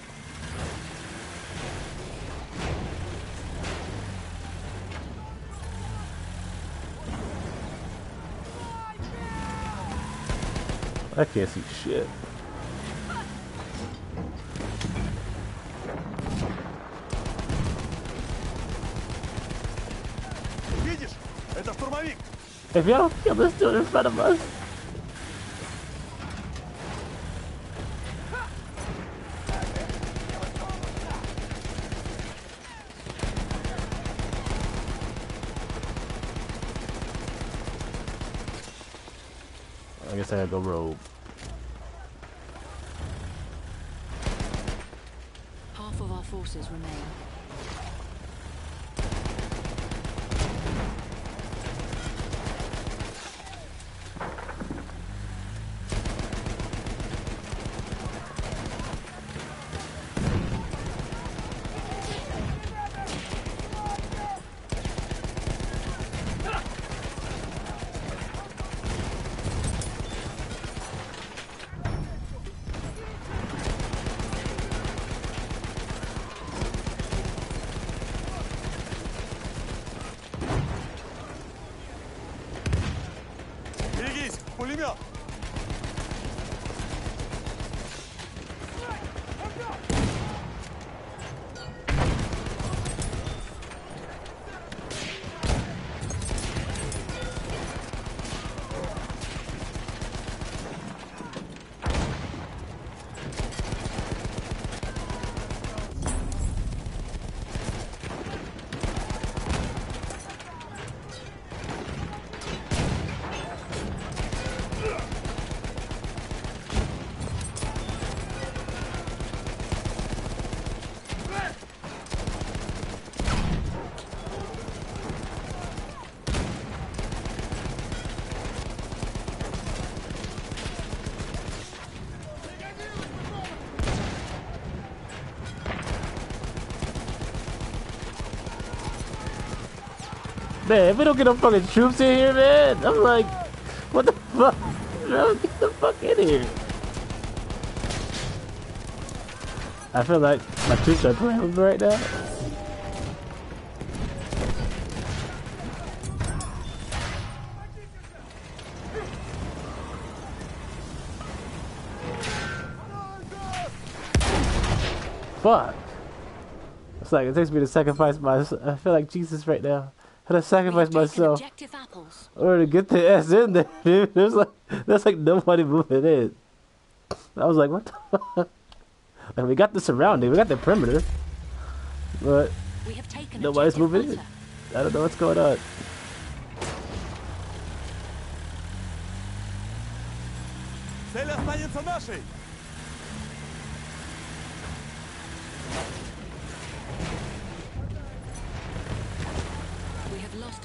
I can't see shit. If y'all kill this dude in front of us. I guess I had to go rogue. Half of our forces remain. Man, if we don't get no fucking troops in here, man, I'm like, what the fuck? Bro, get the fuck in here. I feel like my troops are playing with me right now. Fuck. It's like, it takes me to sacrifice myself. I feel like Jesus right now. I had to sacrifice myself in order to get the ass in there, dude. There's like, there's like nobody moving in. I was like, what the fuck? Like, we got the surrounding, we got the perimeter, but we have taken nobody's moving in. I don't know what's going on. Sailors paying for mercy.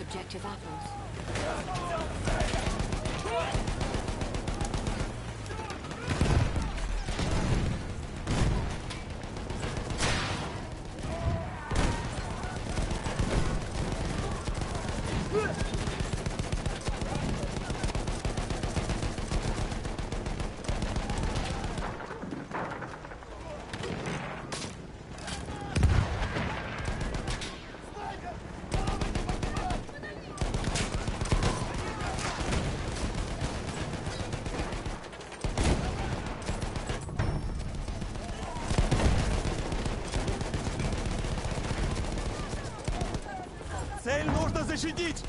Objective apples. Защитить!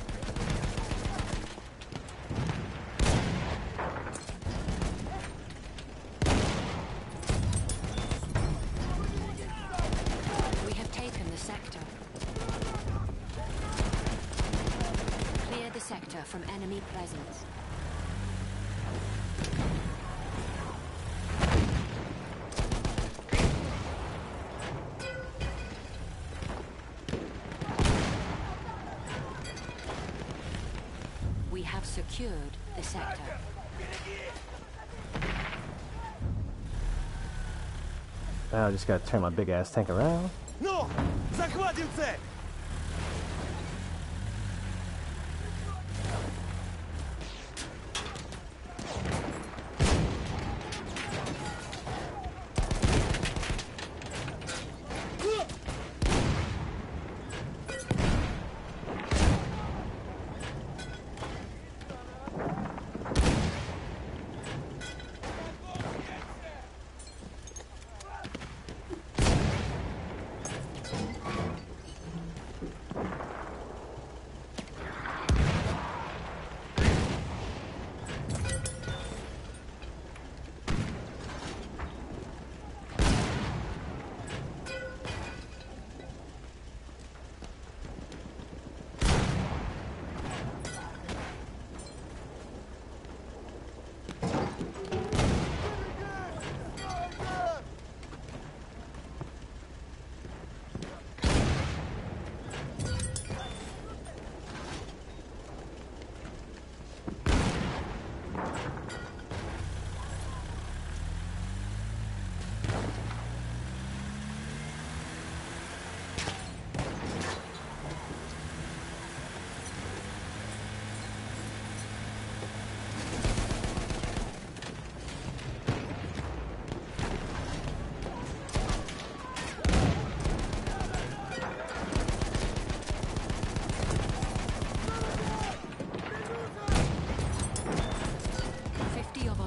Secured the sector. Now I just gotta turn my big ass tank around. No! Захватим цель!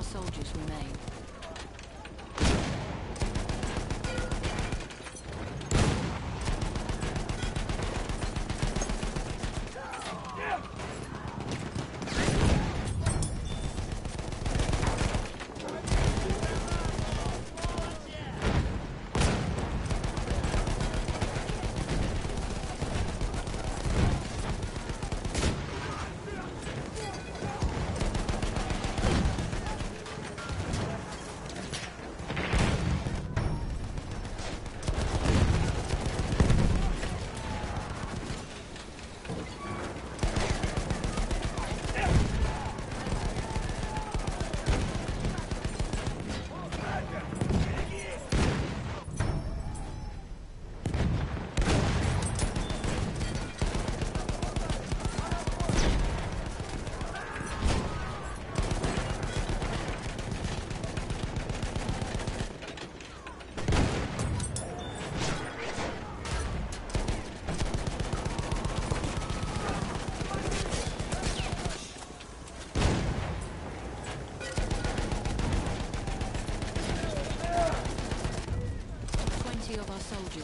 Soldiers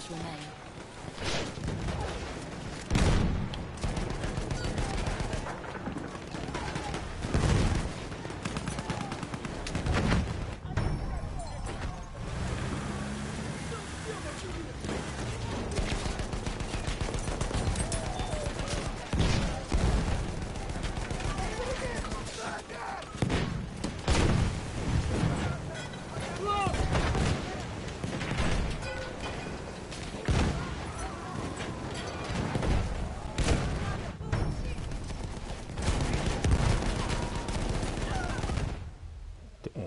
remain. am.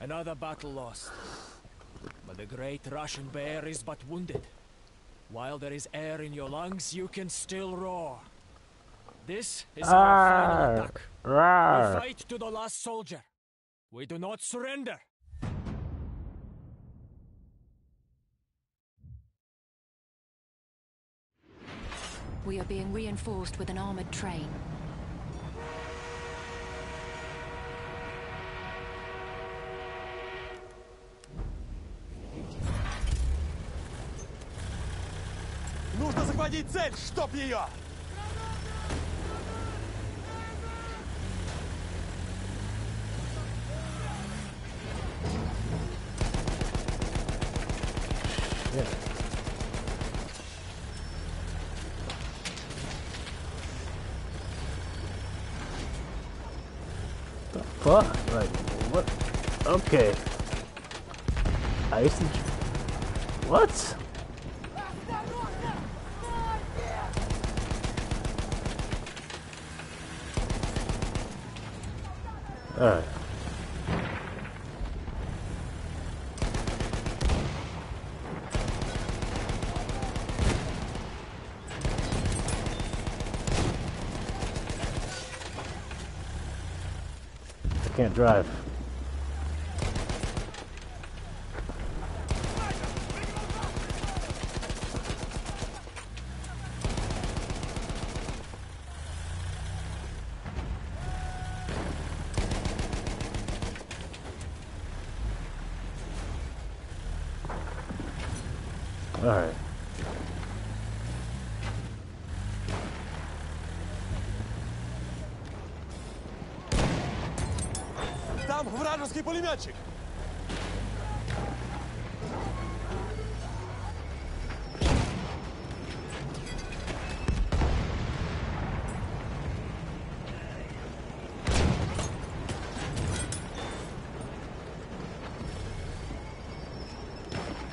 Another battle lost. But the great Russian bear is but wounded. While there is air in your lungs, you can still roar. This is our final attack. Rawr. We fight to the last soldier. We do not surrender. We are being reinforced with an armored train. Нужно захватить цель, чтоб ее! Fuck, like, what? Okay. I used to... What? Alright. Can't drive. All right. Пулеметчик!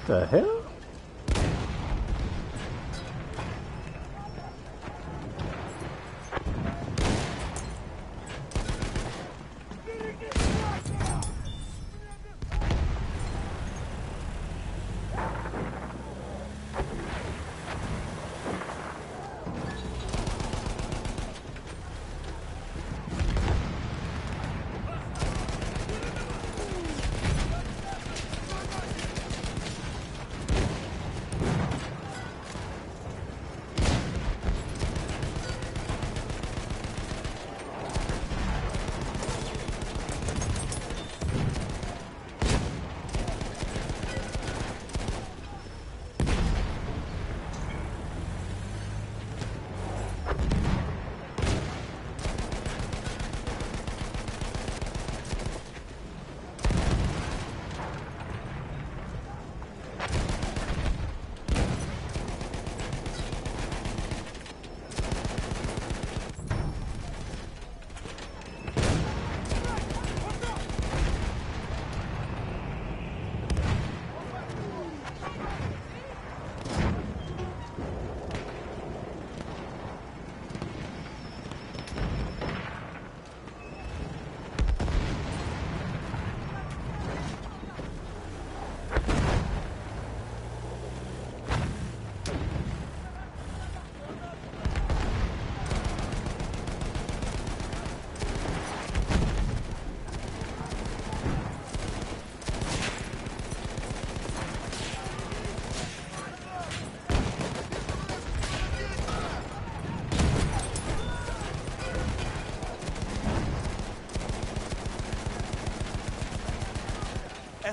The hell?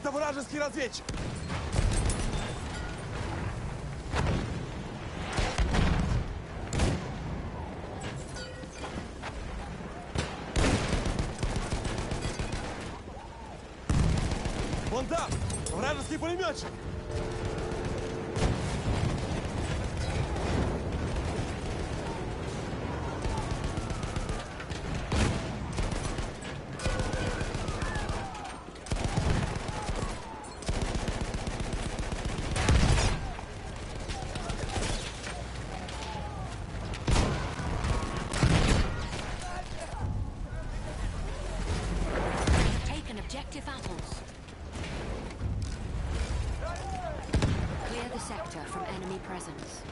Это вражеский разведчик. Вон там, вражеский пулеметчик. presence.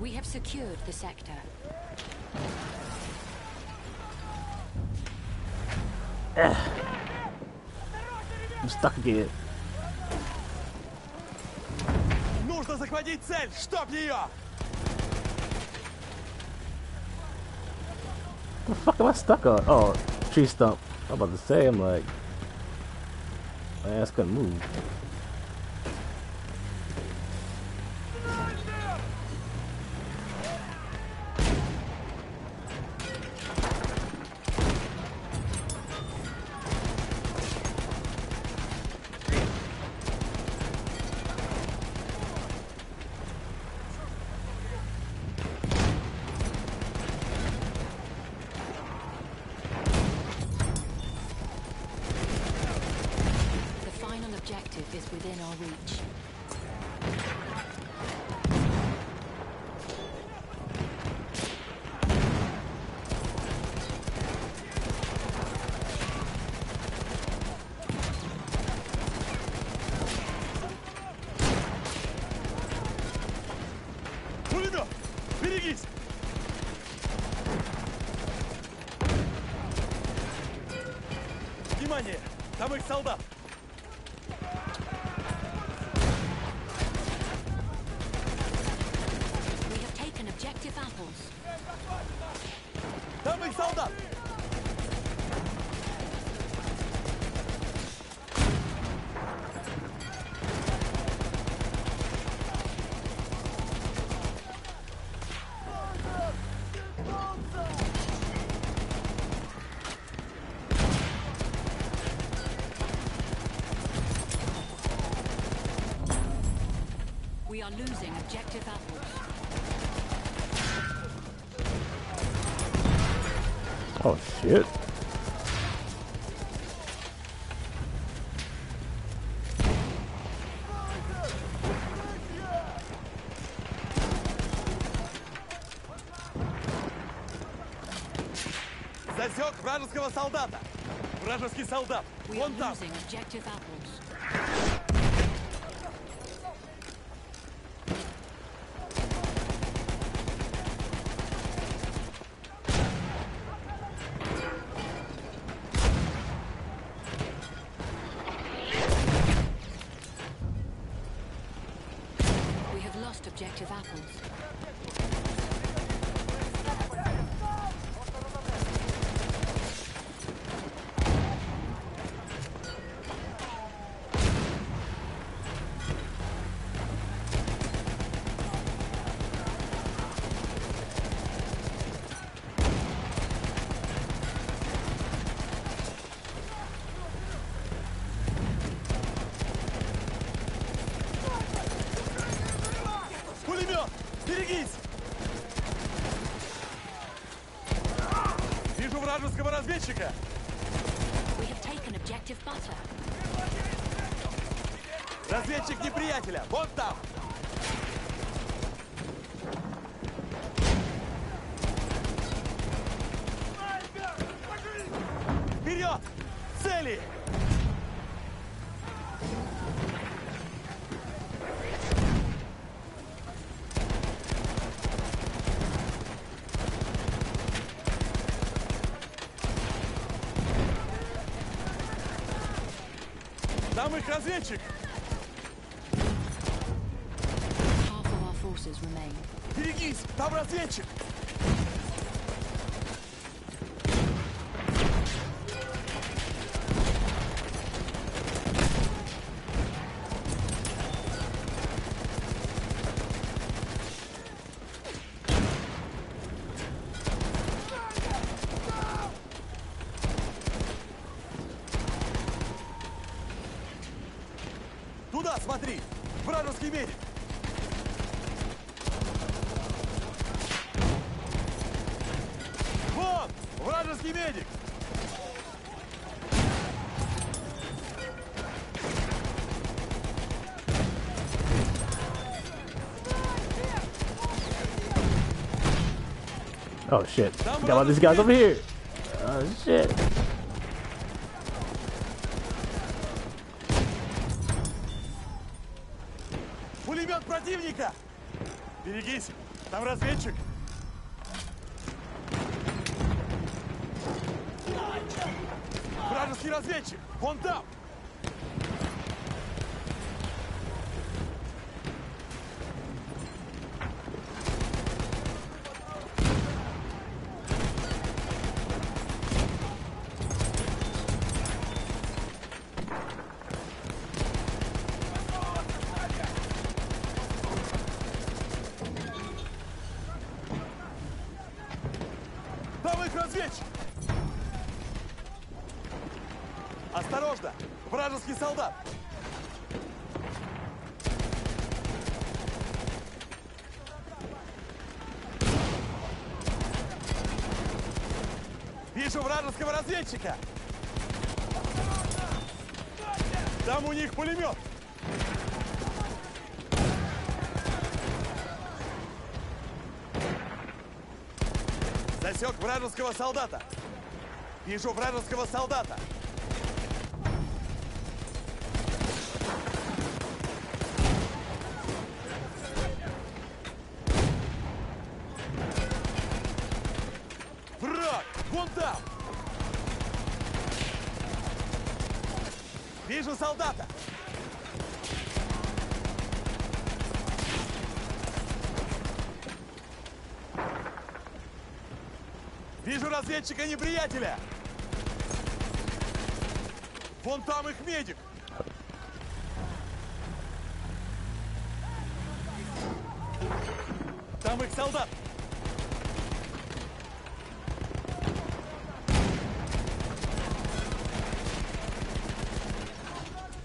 We have secured the sector. Ugh. I'm stuck again. Нужно захватить цель, чтоб ее! The fuck am I stuck on? Oh, tree stump. I'm about to say, I'm like, my ass couldn't move. We are losing objective apples. Oh shit. Засек вражеского солдата. Вражеский солдат. Вон там. We have taken objective butter. Разведчик неприятеля, вон там. Вперед! Цели! Разведчик! Берегись! Там разведчик! Oh shit, got all these guys over here. Oh shit. противника! Берегись, там разведчик! Вражеский разведчик! Вон там! Осторожно! Вражеский солдат! Вижу вражеского разведчика! Там у них пулемет! Засек вражеского солдата! Вижу вражеского солдата! Вижу солдата! Вижу разведчика неприятеля! Вон там их медик! Там их солдат!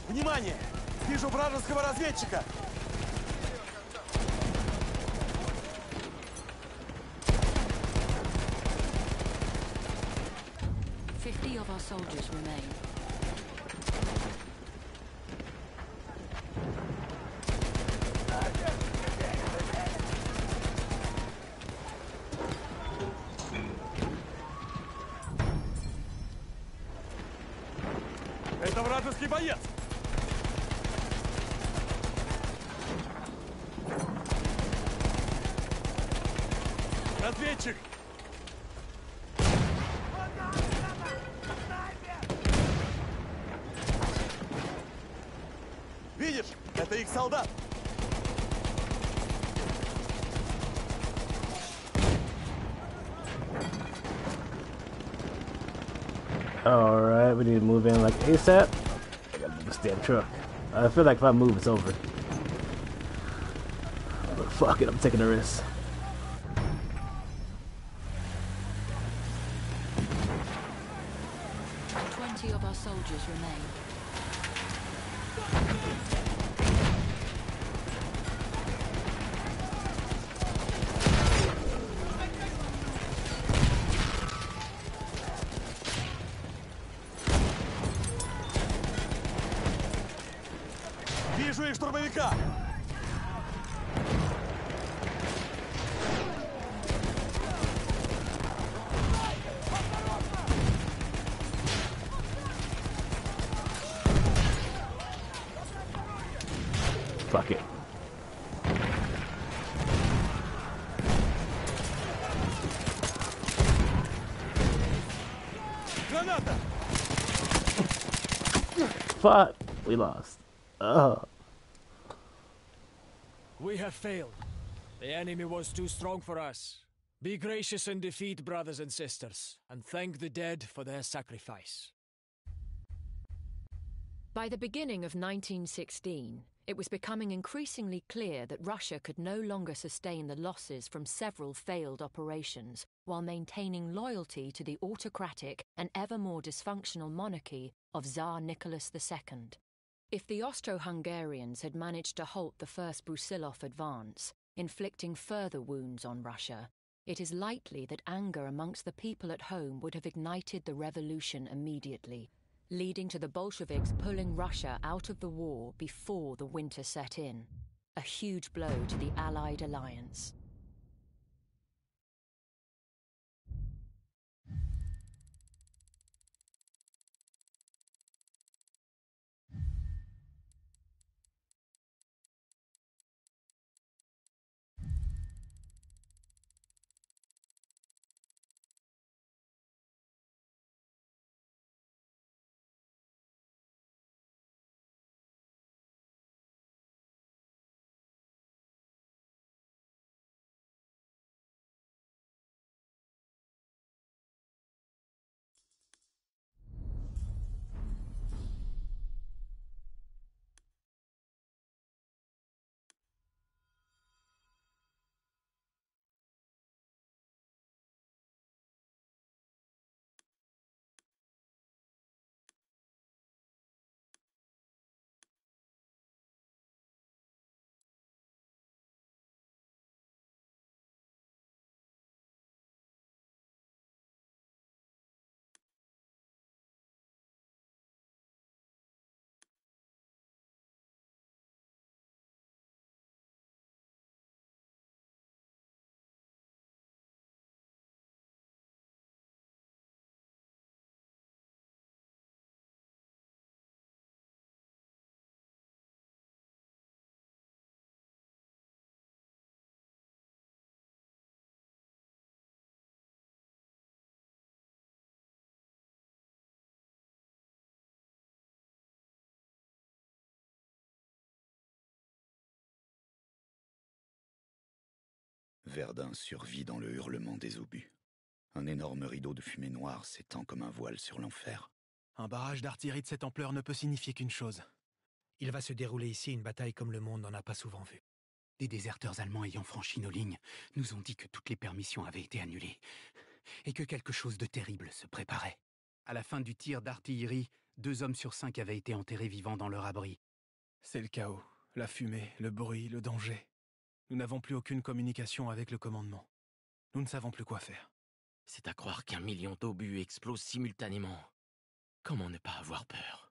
Внимание! Вижу вражеского разведчика! Fifty of our soldiers remain. Это вражеский боец! Разведчик! Видишь? Это их солдат! Alright, we need to move in like ASAP. I gotta move this damn truck. I feel like if I move, it's over. But fuck it, I'm taking a risk. Вижу их штурмовика! Fuck it. Граната! Fuck, we lost. Oh. We have failed. The enemy was too strong for us. Be gracious in defeat, brothers and sisters, and thank the dead for their sacrifice. By the beginning of nineteen sixteen, it was becoming increasingly clear that Russia could no longer sustain the losses from several failed operations while maintaining loyalty to the autocratic and ever more dysfunctional monarchy of Tsar Nicholas the Second. If the Austro-Hungarians had managed to halt the first Brusilov advance, inflicting further wounds on Russia, it is likely that anger amongst the people at home would have ignited the revolution immediately, leading to the Bolsheviks pulling Russia out of the war before the winter set in. A huge blow to the Allied alliance. Verdun survit dans le hurlement des obus. Un énorme rideau de fumée noire s'étend comme un voile sur l'enfer. Un barrage d'artillerie de cette ampleur ne peut signifier qu'une chose. Il va se dérouler ici une bataille comme le monde n'en a pas souvent vu. Des déserteurs allemands ayant franchi nos lignes nous ont dit que toutes les permissions avaient été annulées et que quelque chose de terrible se préparait. À la fin du tir d'artillerie, deux hommes sur cinq avaient été enterrés vivants dans leur abri. C'est le chaos, la fumée, le bruit, le danger. Nous n'avons plus aucune communication avec le commandement. Nous ne savons plus quoi faire. C'est à croire qu'un million d'obus explosent simultanément. Comment ne pas avoir peur ?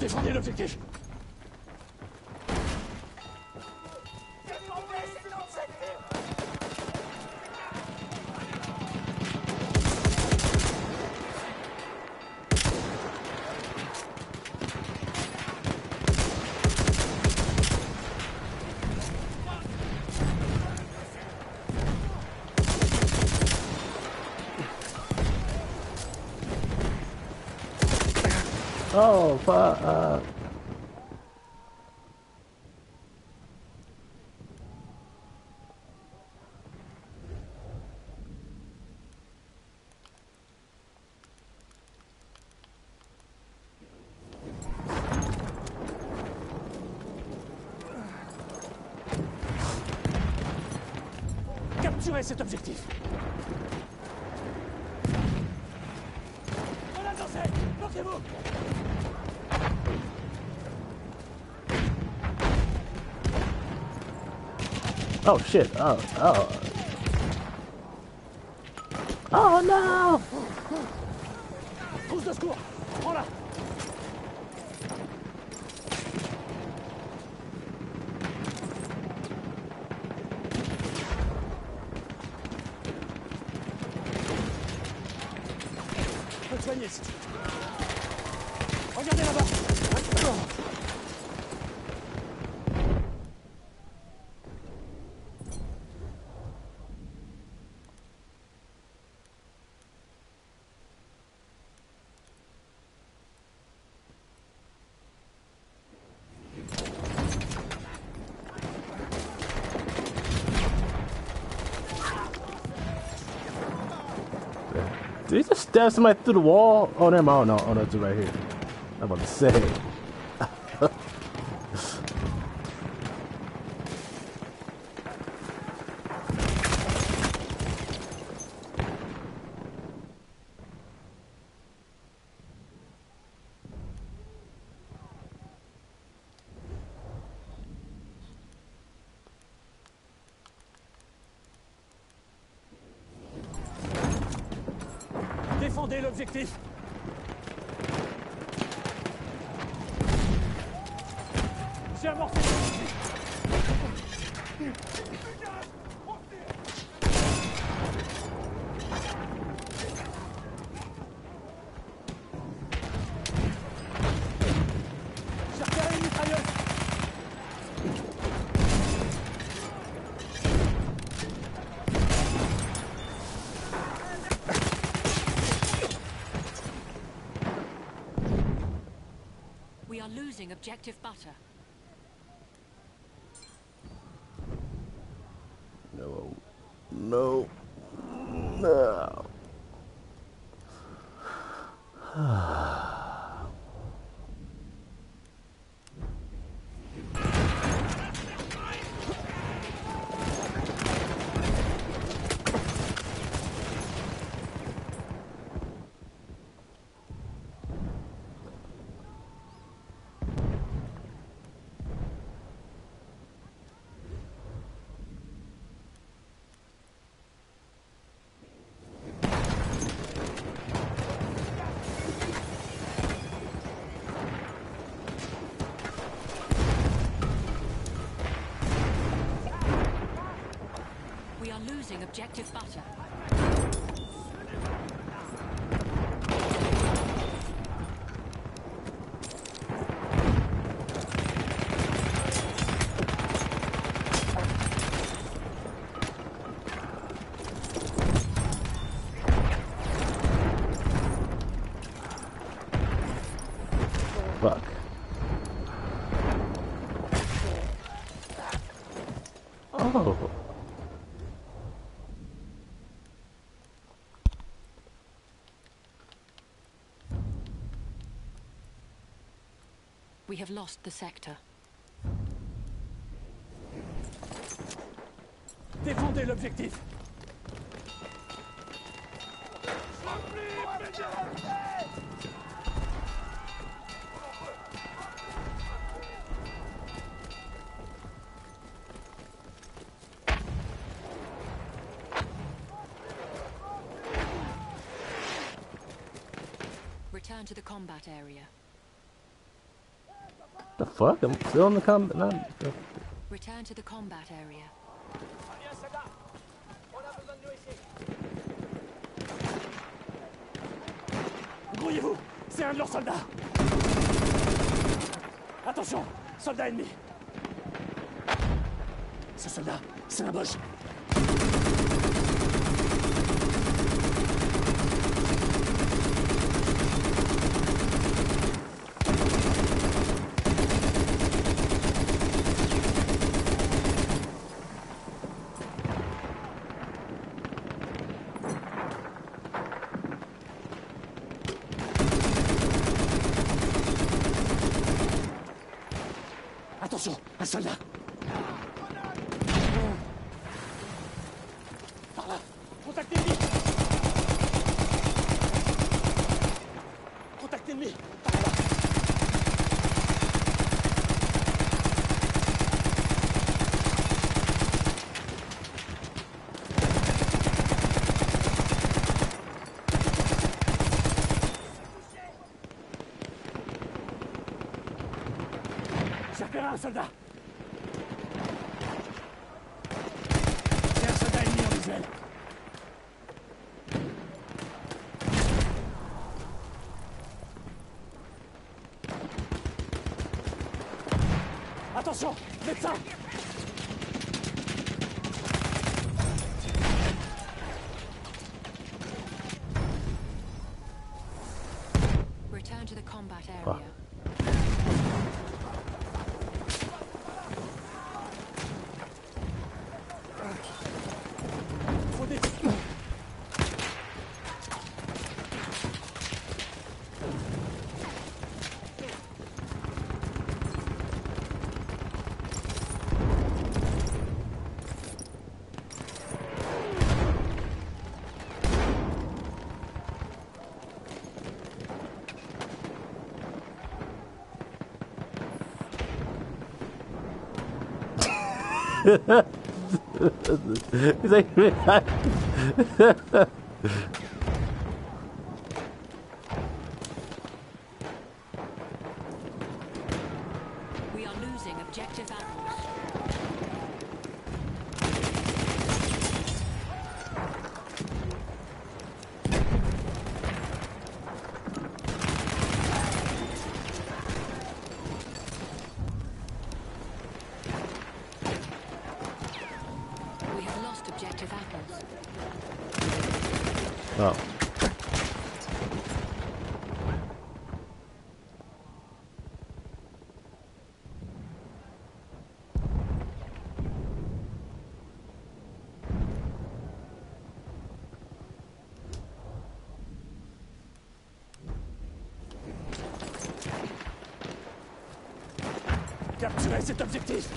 Défendez l'objectif! Oh, fuck up. Capturez cet objectif. Oh shit, oh, oh. Oh non! Trousse de secours, prends-la! Faut te soigner si tu veux. Regardez là-bas! Did he just stab somebody through the wall? Oh, never mind. Oh, no. Oh, no, it's right here. I'm about to say. L'objectif. J'ai amorcé l'objectif. J'ai repéré une mitrailleuse. Objective butter. No. No. Objective butter. We have lost the sector. Défendez l'objectif. Return to the combat area. The fuck? I'm still in the combat. No. Return to the combat area. Grouillez-vous! C'est un de leurs soldats! Attention! Soldat ennemi! Ce soldat, c'est un Boche! Un soldat. Par là. Contact ennemi. Contact ennemi. Par là. J'ai repéré un soldat. Attention, médecin. Return to the combat area. Ah. He's like, we are losing objective Capturez cet objectif!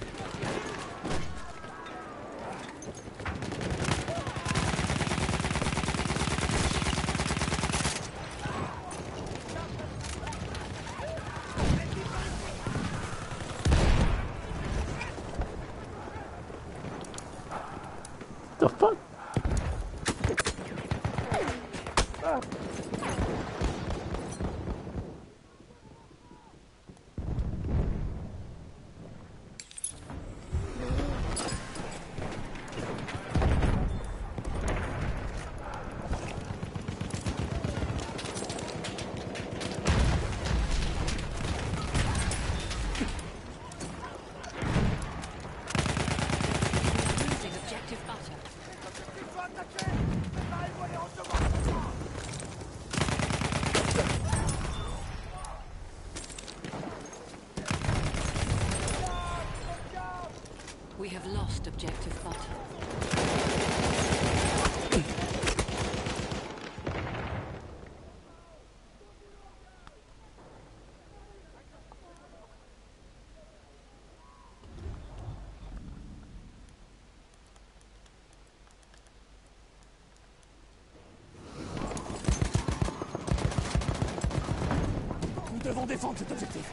Défendre cet objectif.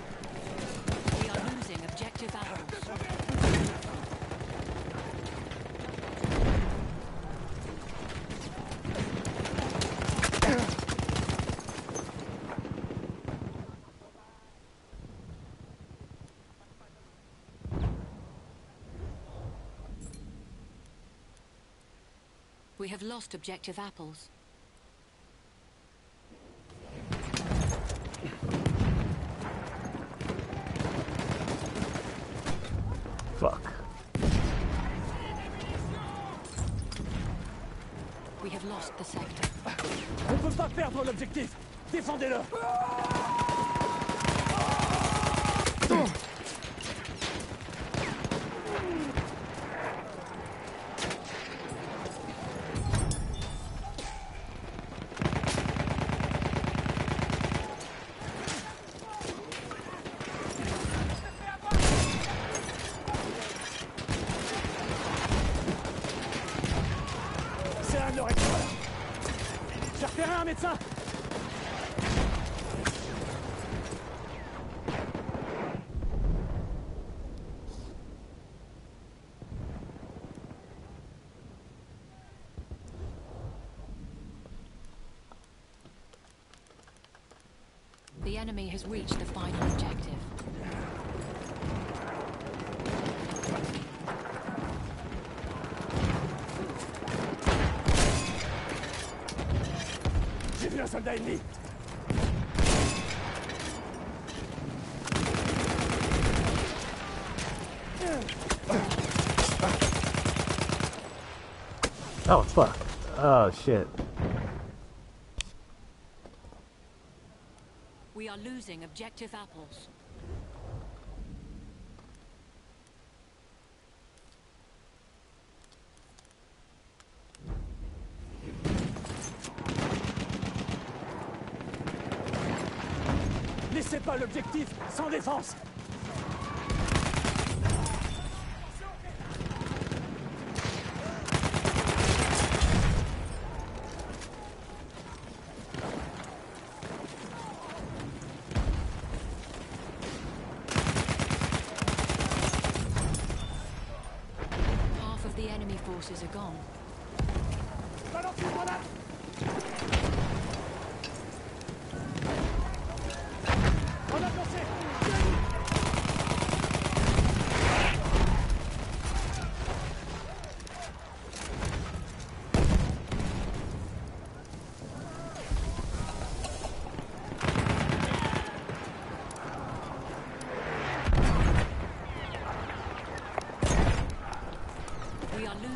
We are losing objective arrows. We have lost objective apples. Objectif, défendez-le. C'est un de leurs experts. J'ai repéré un médecin. The enemy has reached the final objective. J'ai vu un soldat ennemi. Oh fuck. Oh shit. Losing objective apples. Laissez pas l'objectif sans défense.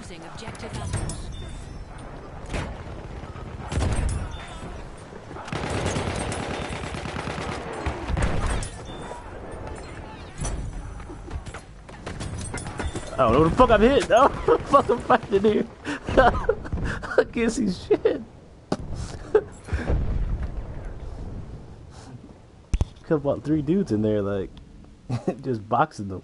Objective apples. Oh, what the fuck I'm hit? No, what the fuck did he? I can't see shit. Couple three dudes in there, like. Just boxing them.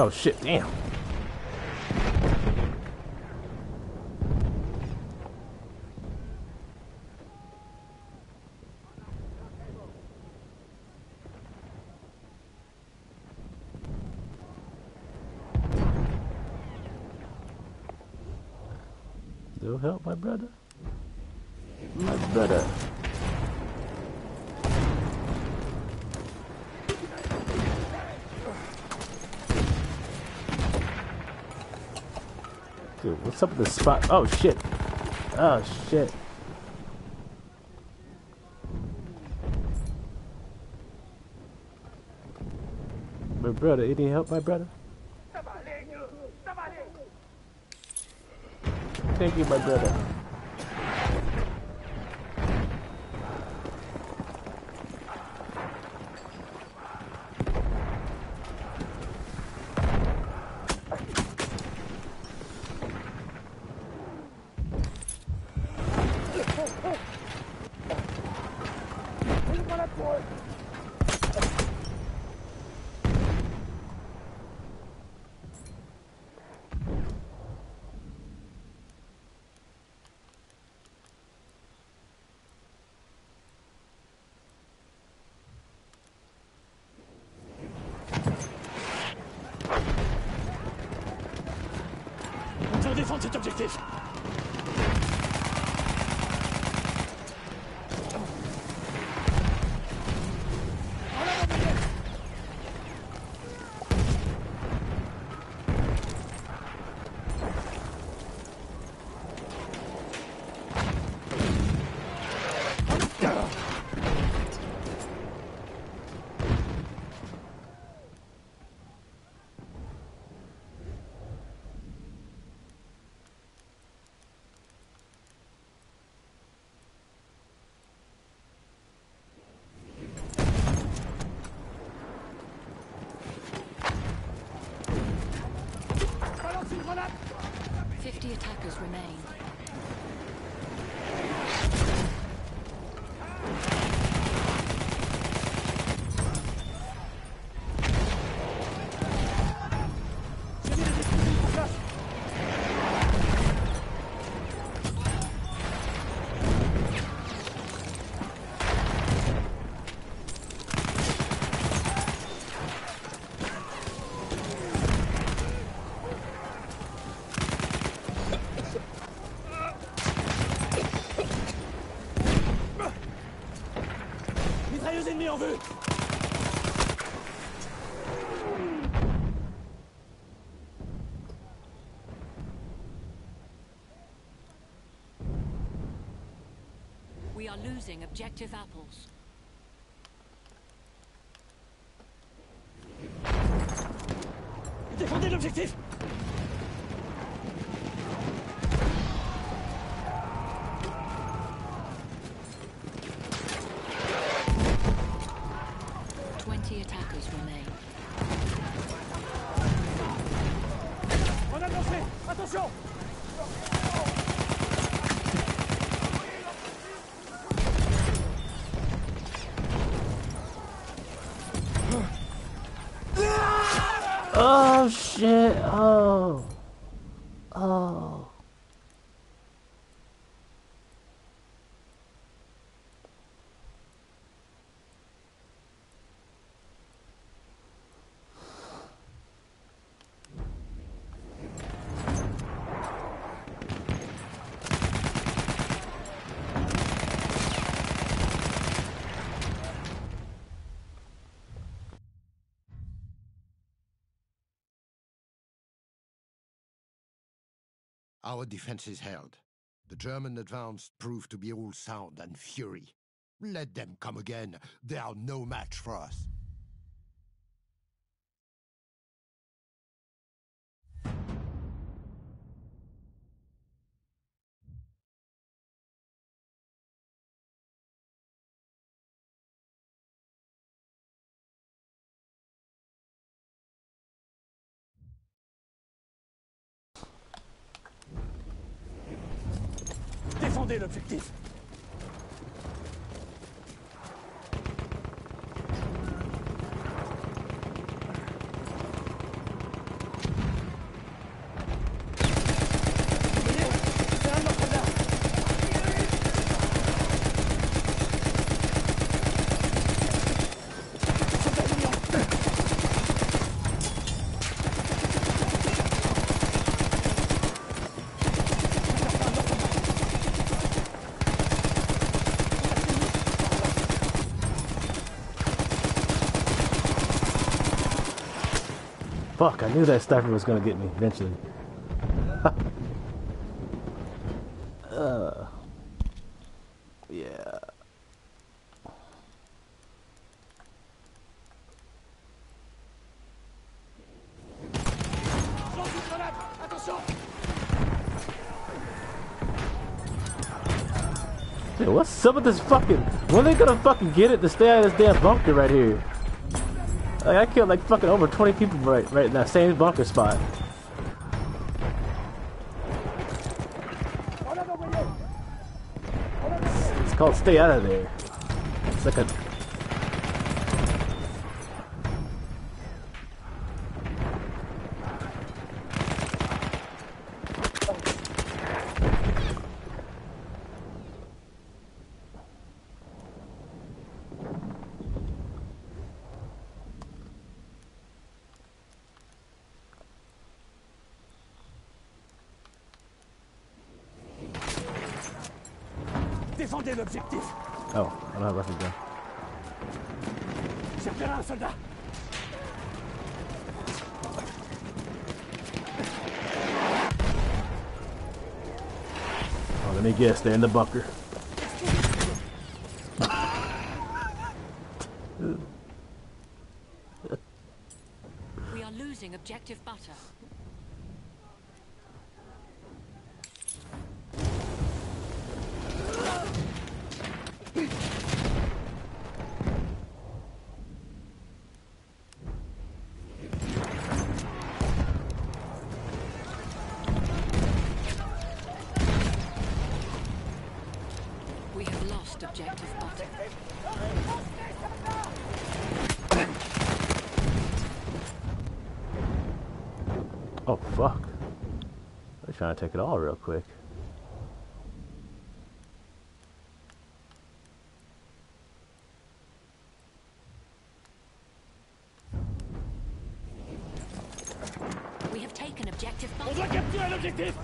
Oh shit, damn. Do help my brother. My brother. Dude, what's up with this spot? Oh shit. Oh shit. My brother, any help my brother? Thank you, my brother. fifty attackers remain. We are losing objective apples. Défendez l'objectif! Obstacles remain. On a lancé. Attention. Oh shit, oh. Oh. Our defenses held. The German advance proved to be all sound and fury. Let them come again. They are no match for us. L'objectif. Fuck, I knew that sniper was gonna get me eventually. uh, yeah. Dude, what's up with this fucking... When are they gonna fucking get it to stay out of this damn bunker right here? Like, I killed like fucking over twenty people right, right in that same bunker spot. It's called Stay Out of There. It's like a... L'objectif. Oh, on a un rifle gun. J'ai repéré un soldat. Oh, let me guess, they're in the bunker. We are losing objective butter. Trying to take it all real quick. We have taken objective. On doit capturer l'objectif.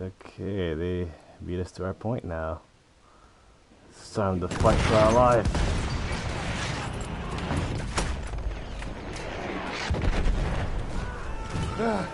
Okay, they beat us to our point now. It's time to fight for our life. Ugh.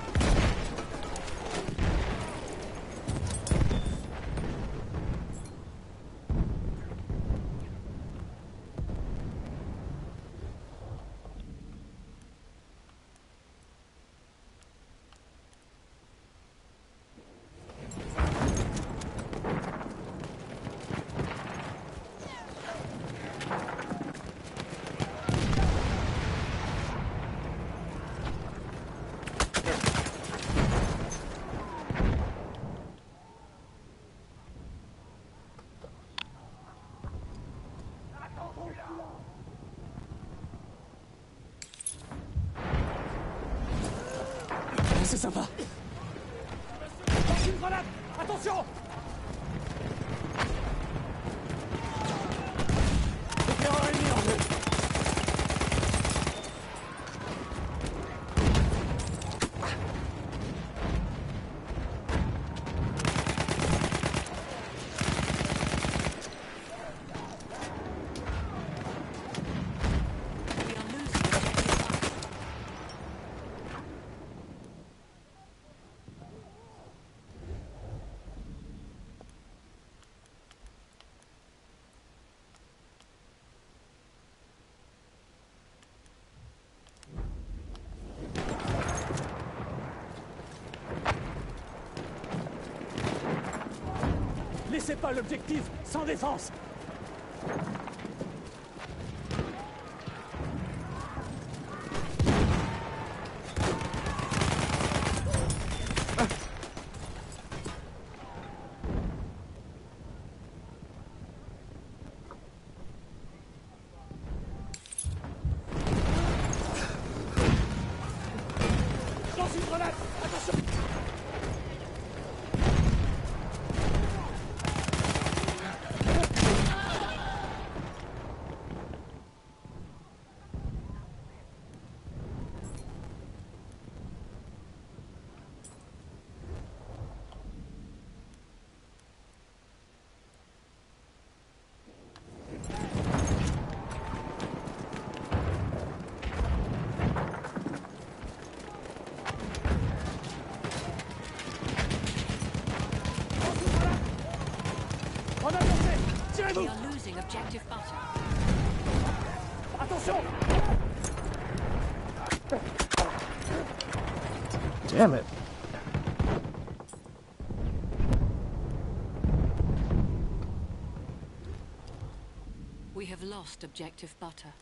C'est pas l'objectif, sans défense. Objective butter. Attention! Damn it. We have lost objective butter.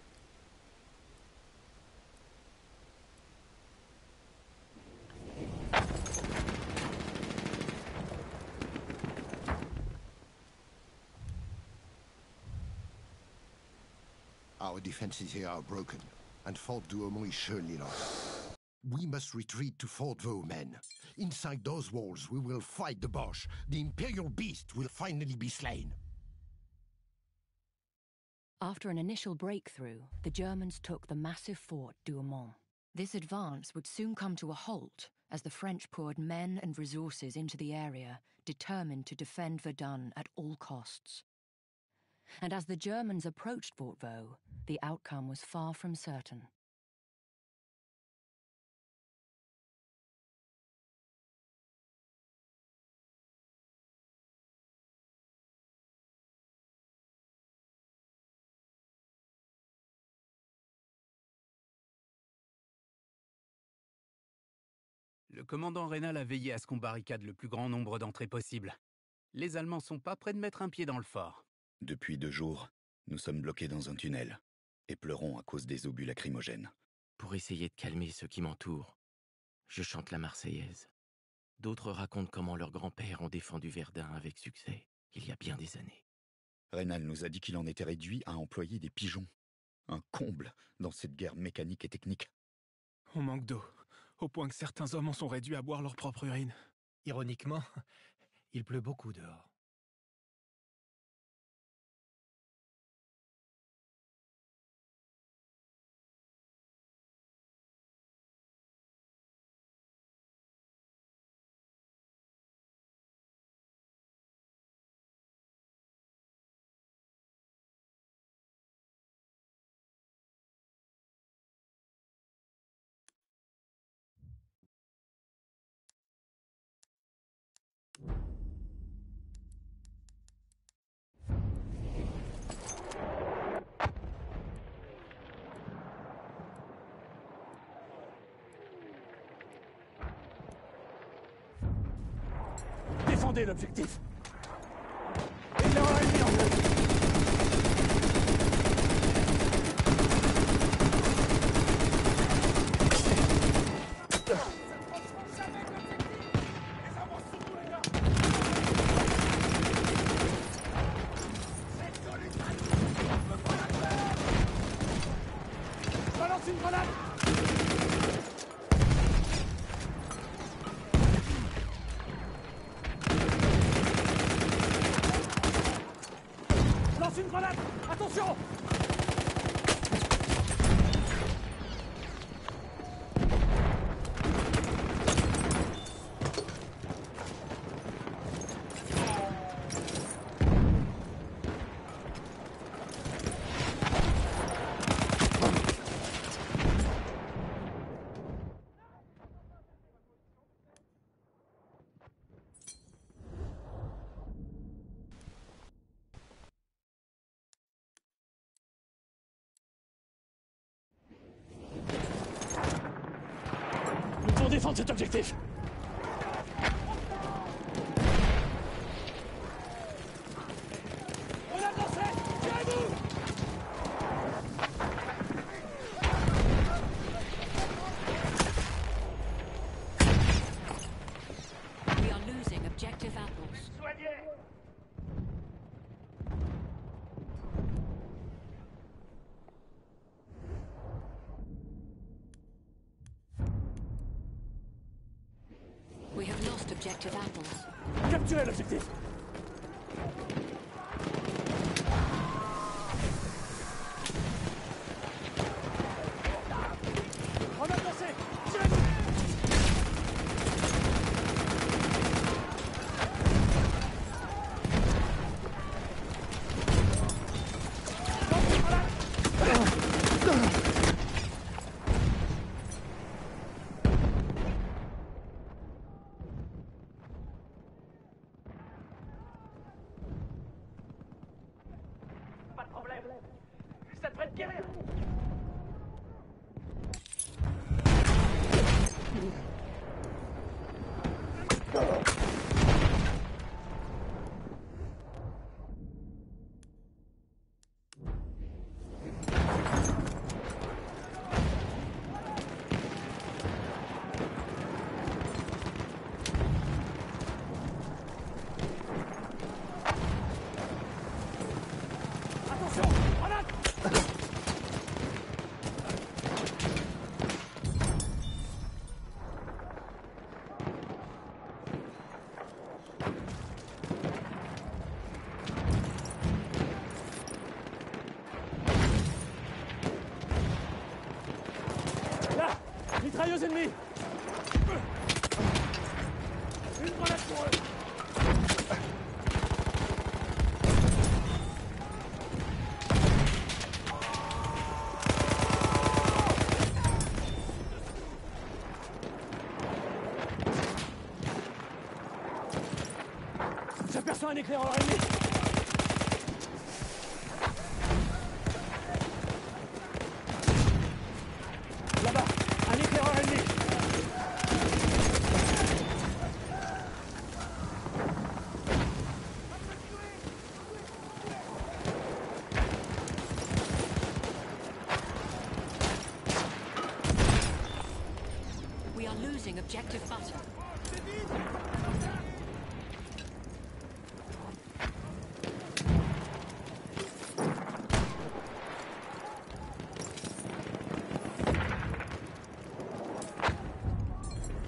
Defenses here are broken, and Fort Douaumont is surely lost. We must retreat to Fort Vaux, men. Inside those walls, we will fight the Boche. The Imperial beast will finally be slain. After an initial breakthrough, the Germans took the massive Fort Douaumont. This advance would soon come to a halt as the French poured men and resources into the area, determined to defend Verdun at all costs. And as the Germans approached Fort Vaux, the outcome was far from certain. Le commandant Reynal a veillé à ce qu'on barricade le plus grand nombre d'entrées possible. Les Allemands sont pas près de mettre un pied dans le fort. Depuis deux jours, nous sommes bloqués dans un tunnel et pleurons à cause des obus lacrymogènes. Pour essayer de calmer ceux qui m'entourent, je chante la Marseillaise. D'autres racontent comment leurs grands-pères ont défendu Verdun avec succès il y a bien des années. Reynal nous a dit qu'il en était réduit à employer des pigeons. Un comble dans cette guerre mécanique et technique. On manque d'eau, au point que certains hommes en sont réduits à boire leur propre urine. Ironiquement, il pleut beaucoup dehors. Attendez l'objectif. Défendre cet objectif. Capturez l'objectif. Mitrailleuse ennemie. Une grenade pour eux. J'aperçois un éclaireur ennemi.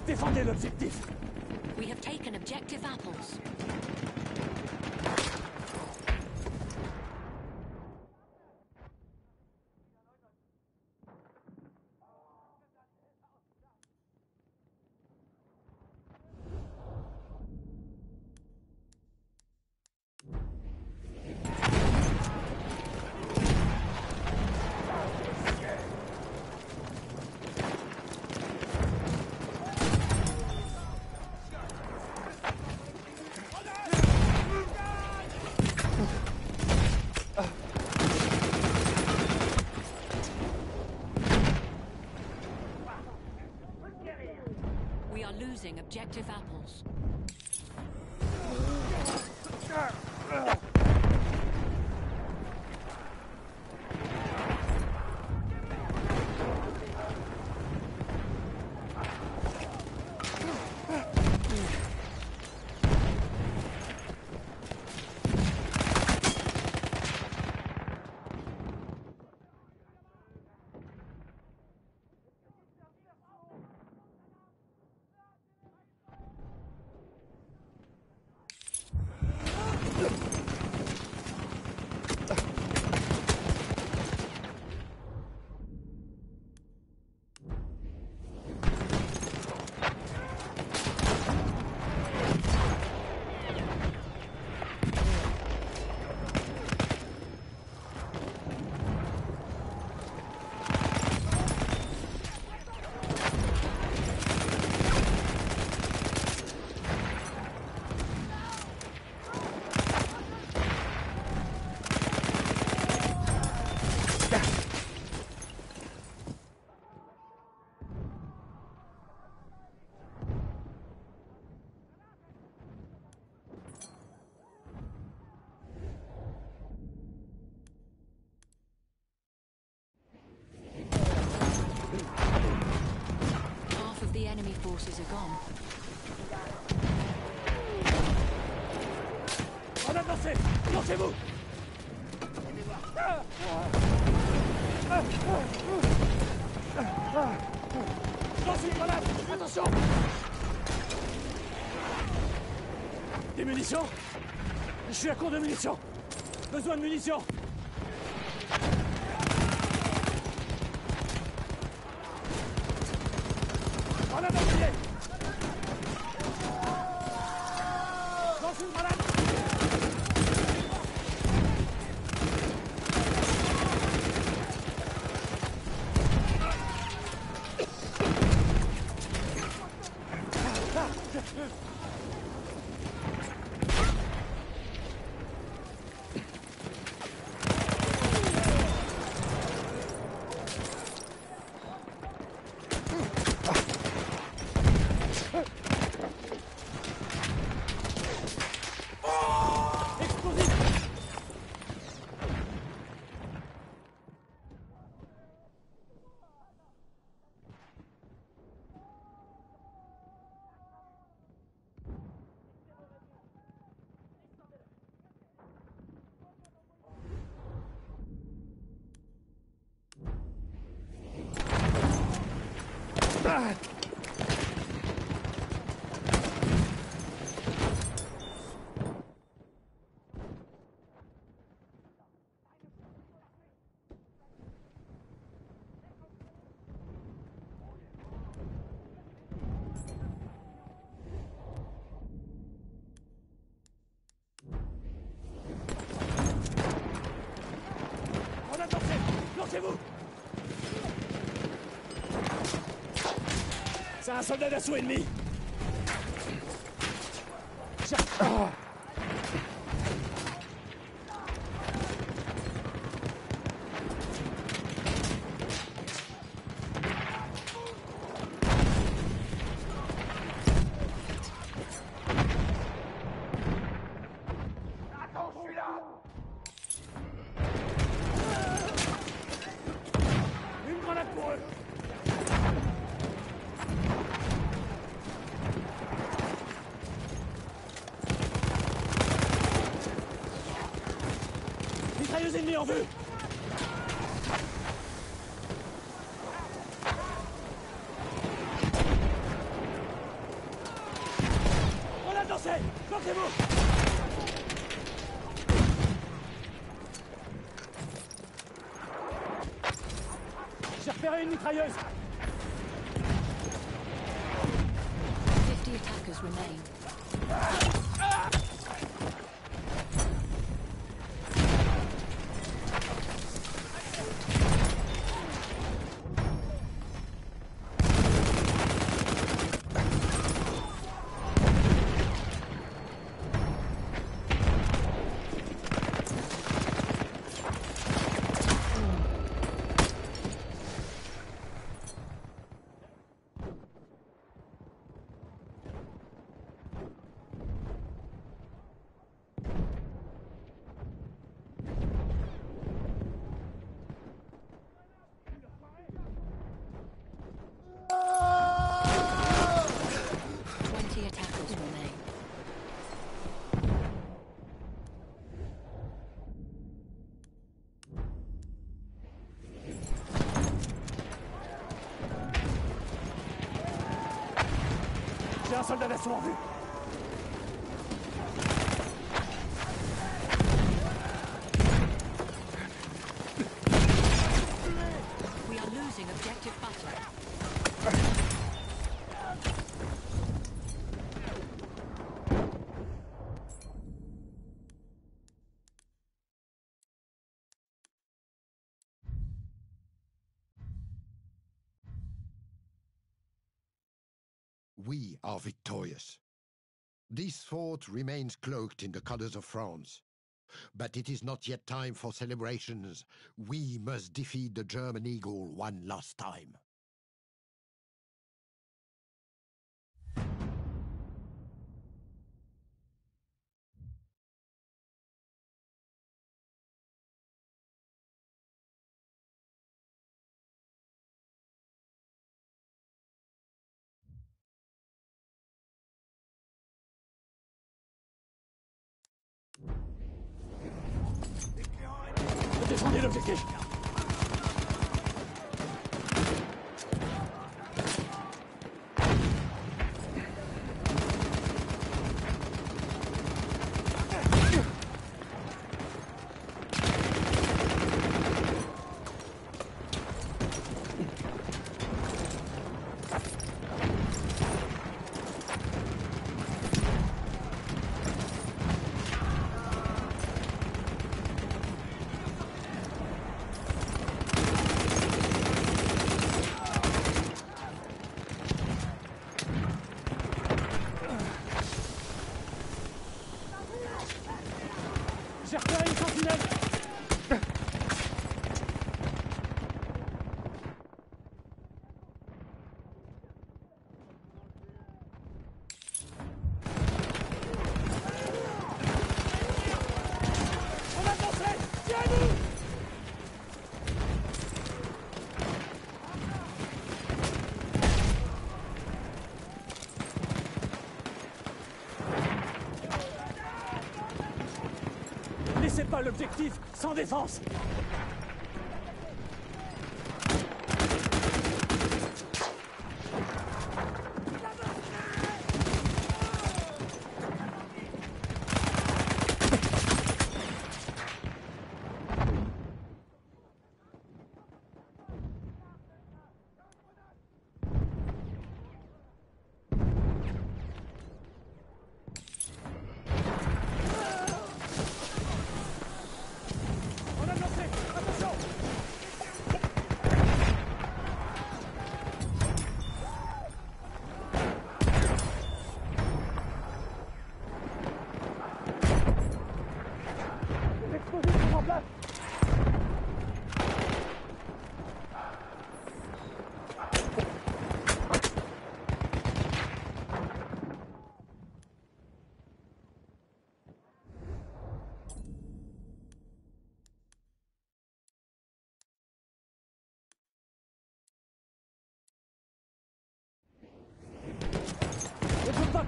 Défendez l'objectif. We have taken objective apples. Objective apples. forces are gone. En avancez! Lancez-vous! Lance une grenade! Attention! Des munitions? Je suis à court de munitions! Besoin de munitions! C'est un soldat d'assaut ennemi. En vue. On a dansé. Bloquez-vous. J'ai repéré une mitrailleuse. fifty attackers remain. Soldat d'assaut en vue. We are victorious. This fort remains cloaked in the colors of France. But it is not yet time for celebrations. We must defeat the German eagle one last time. défendez l'objectif. Pas l'objectif sans défense.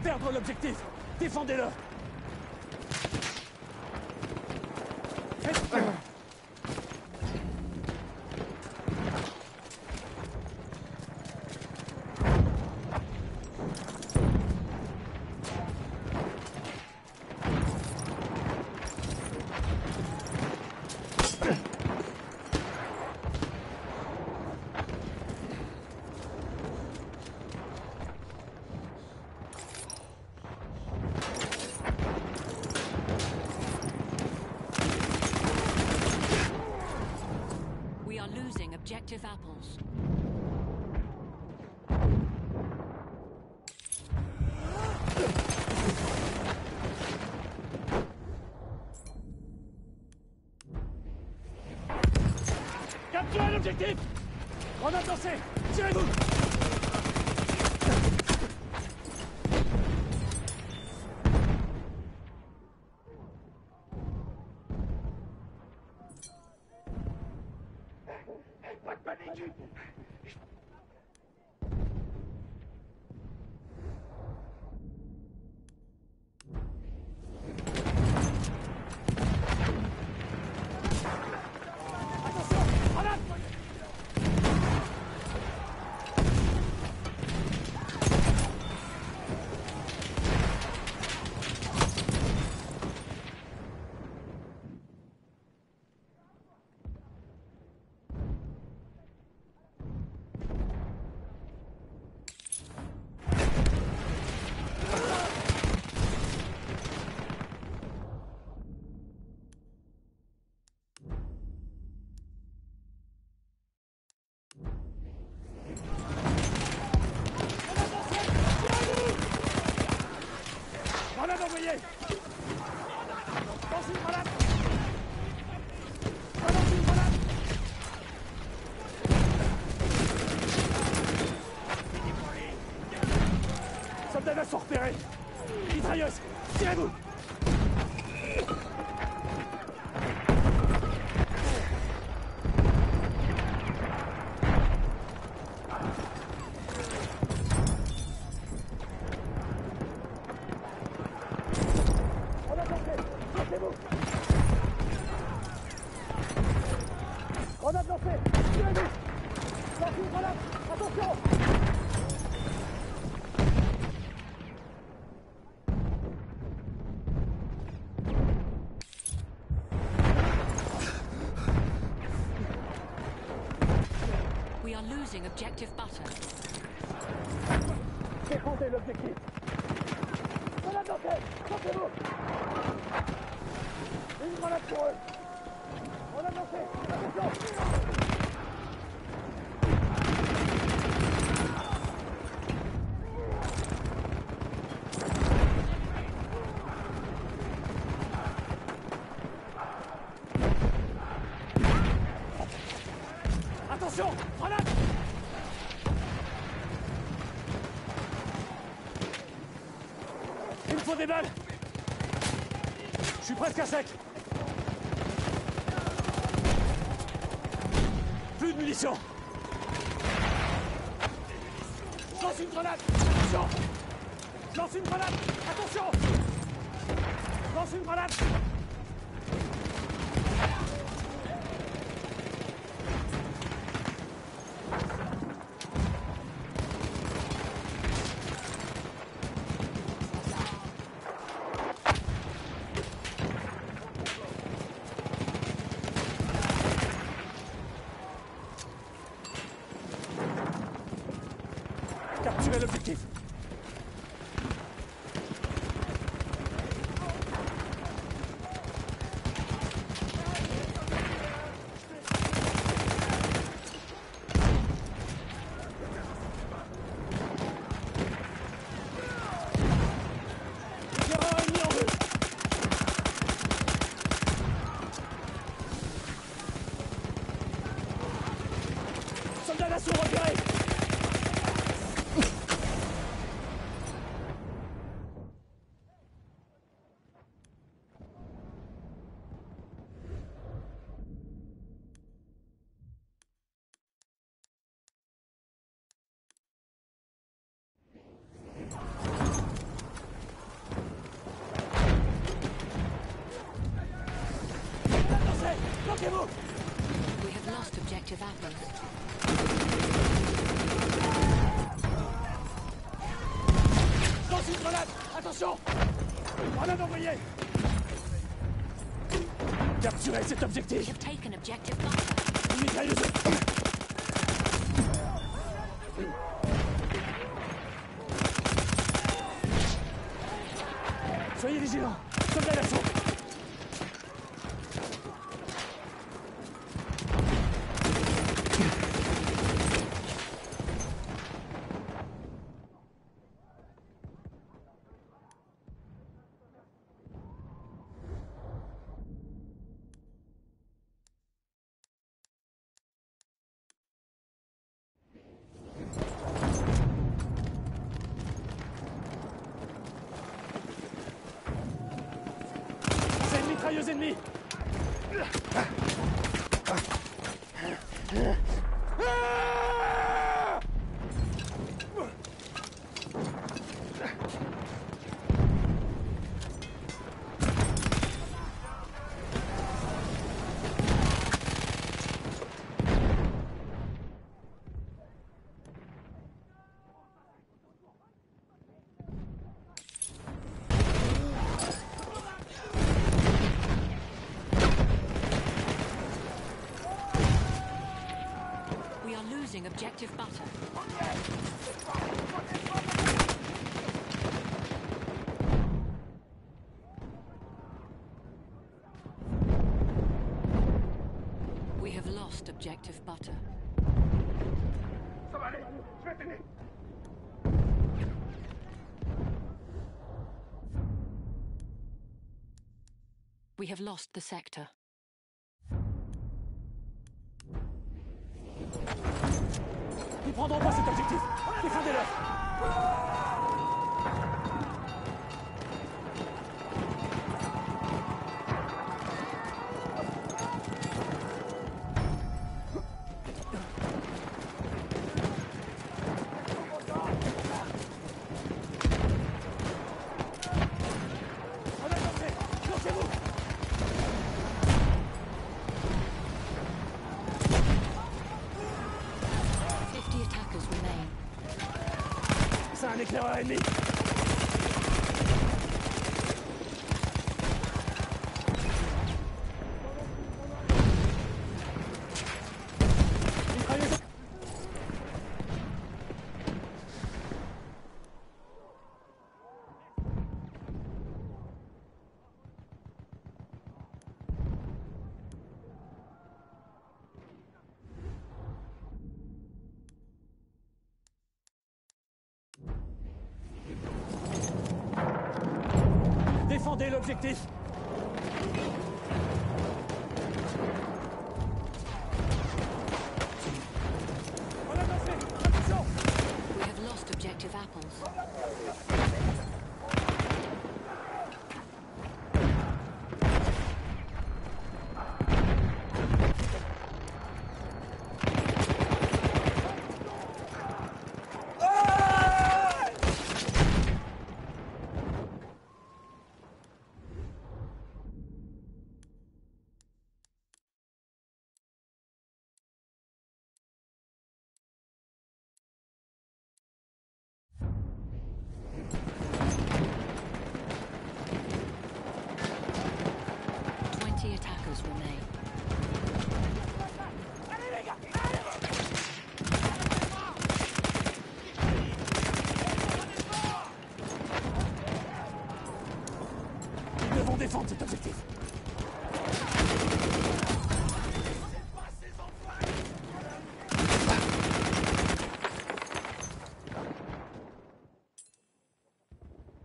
Perdre l'objectif, défendez-le. Objective apples. Capturez l'objectif. On a dansé. Tirez-vous. Let's go. Losing objective butter. Défendez l'objectif. Grenade d'antenne, sortez-vous. Une grenade pour eux. On a lancé. Attention. Des balles. Je suis presque à sec. Plus de munitions. Je lance une grenade. Attention. Je lance une grenade. Attention. Je lance une grenade. Capturez cet objectif. Mitrailleuse. Soyez vigilants. Soldats d'assaut. Ennemis. Objective butter. We have lost objective butter. Ça va aller, je vais tenir. We have lost the sector. Ils prendront pas cet objectif. Défendez-le. Ennemis. Défendez l'objectif.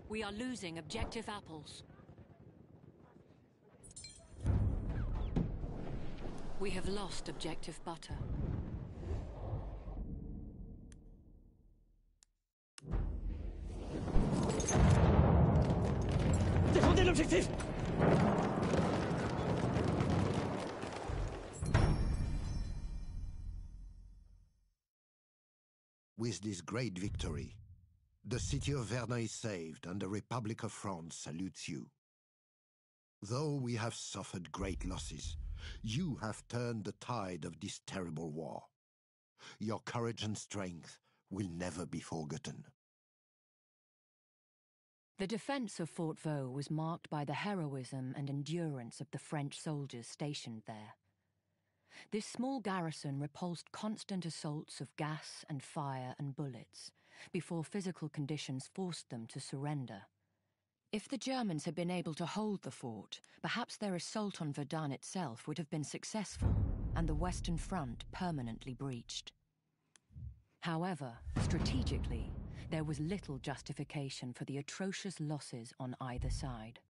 We are losing objective apples. We have lost objective butter. Défendez l'objectif! With this great victory, the city of Verdun is saved, and the Republic of France salutes you. Though we have suffered great losses, you have turned the tide of this terrible war. Your courage and strength will never be forgotten. The defense of Fort Vaux was marked by the heroism and endurance of the French soldiers stationed there. This small garrison repulsed constant assaults of gas and fire and bullets, before physical conditions forced them to surrender. If the Germans had been able to hold the fort, perhaps their assault on Verdun itself would have been successful, and the Western Front permanently breached. However, strategically, there was little justification for the atrocious losses on either side.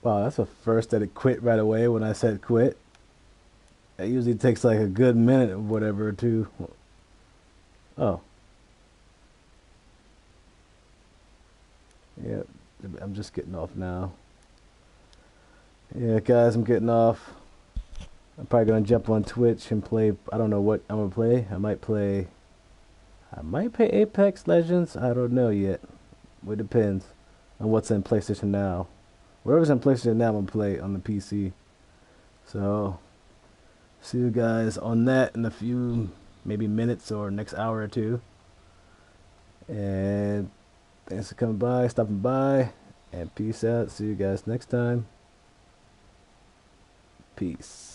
Wow, that's a first that it quit right away when I said quit. It usually takes like a good minute or whatever to... Oh. Yeah, I'm just getting off now. Yeah, guys, I'm getting off. I'm probably going to jump on Twitch and play... I don't know what I'm going to play. I might play... I might play Apex Legends. I don't know yet. It depends on what's in PlayStation Now. Whatever's in PlayStation Now, I'm going to play on the P C. So, see you guys on that in a few, maybe minutes or next hour or two. And thanks for coming by, stopping by, and peace out. See you guys next time. Peace.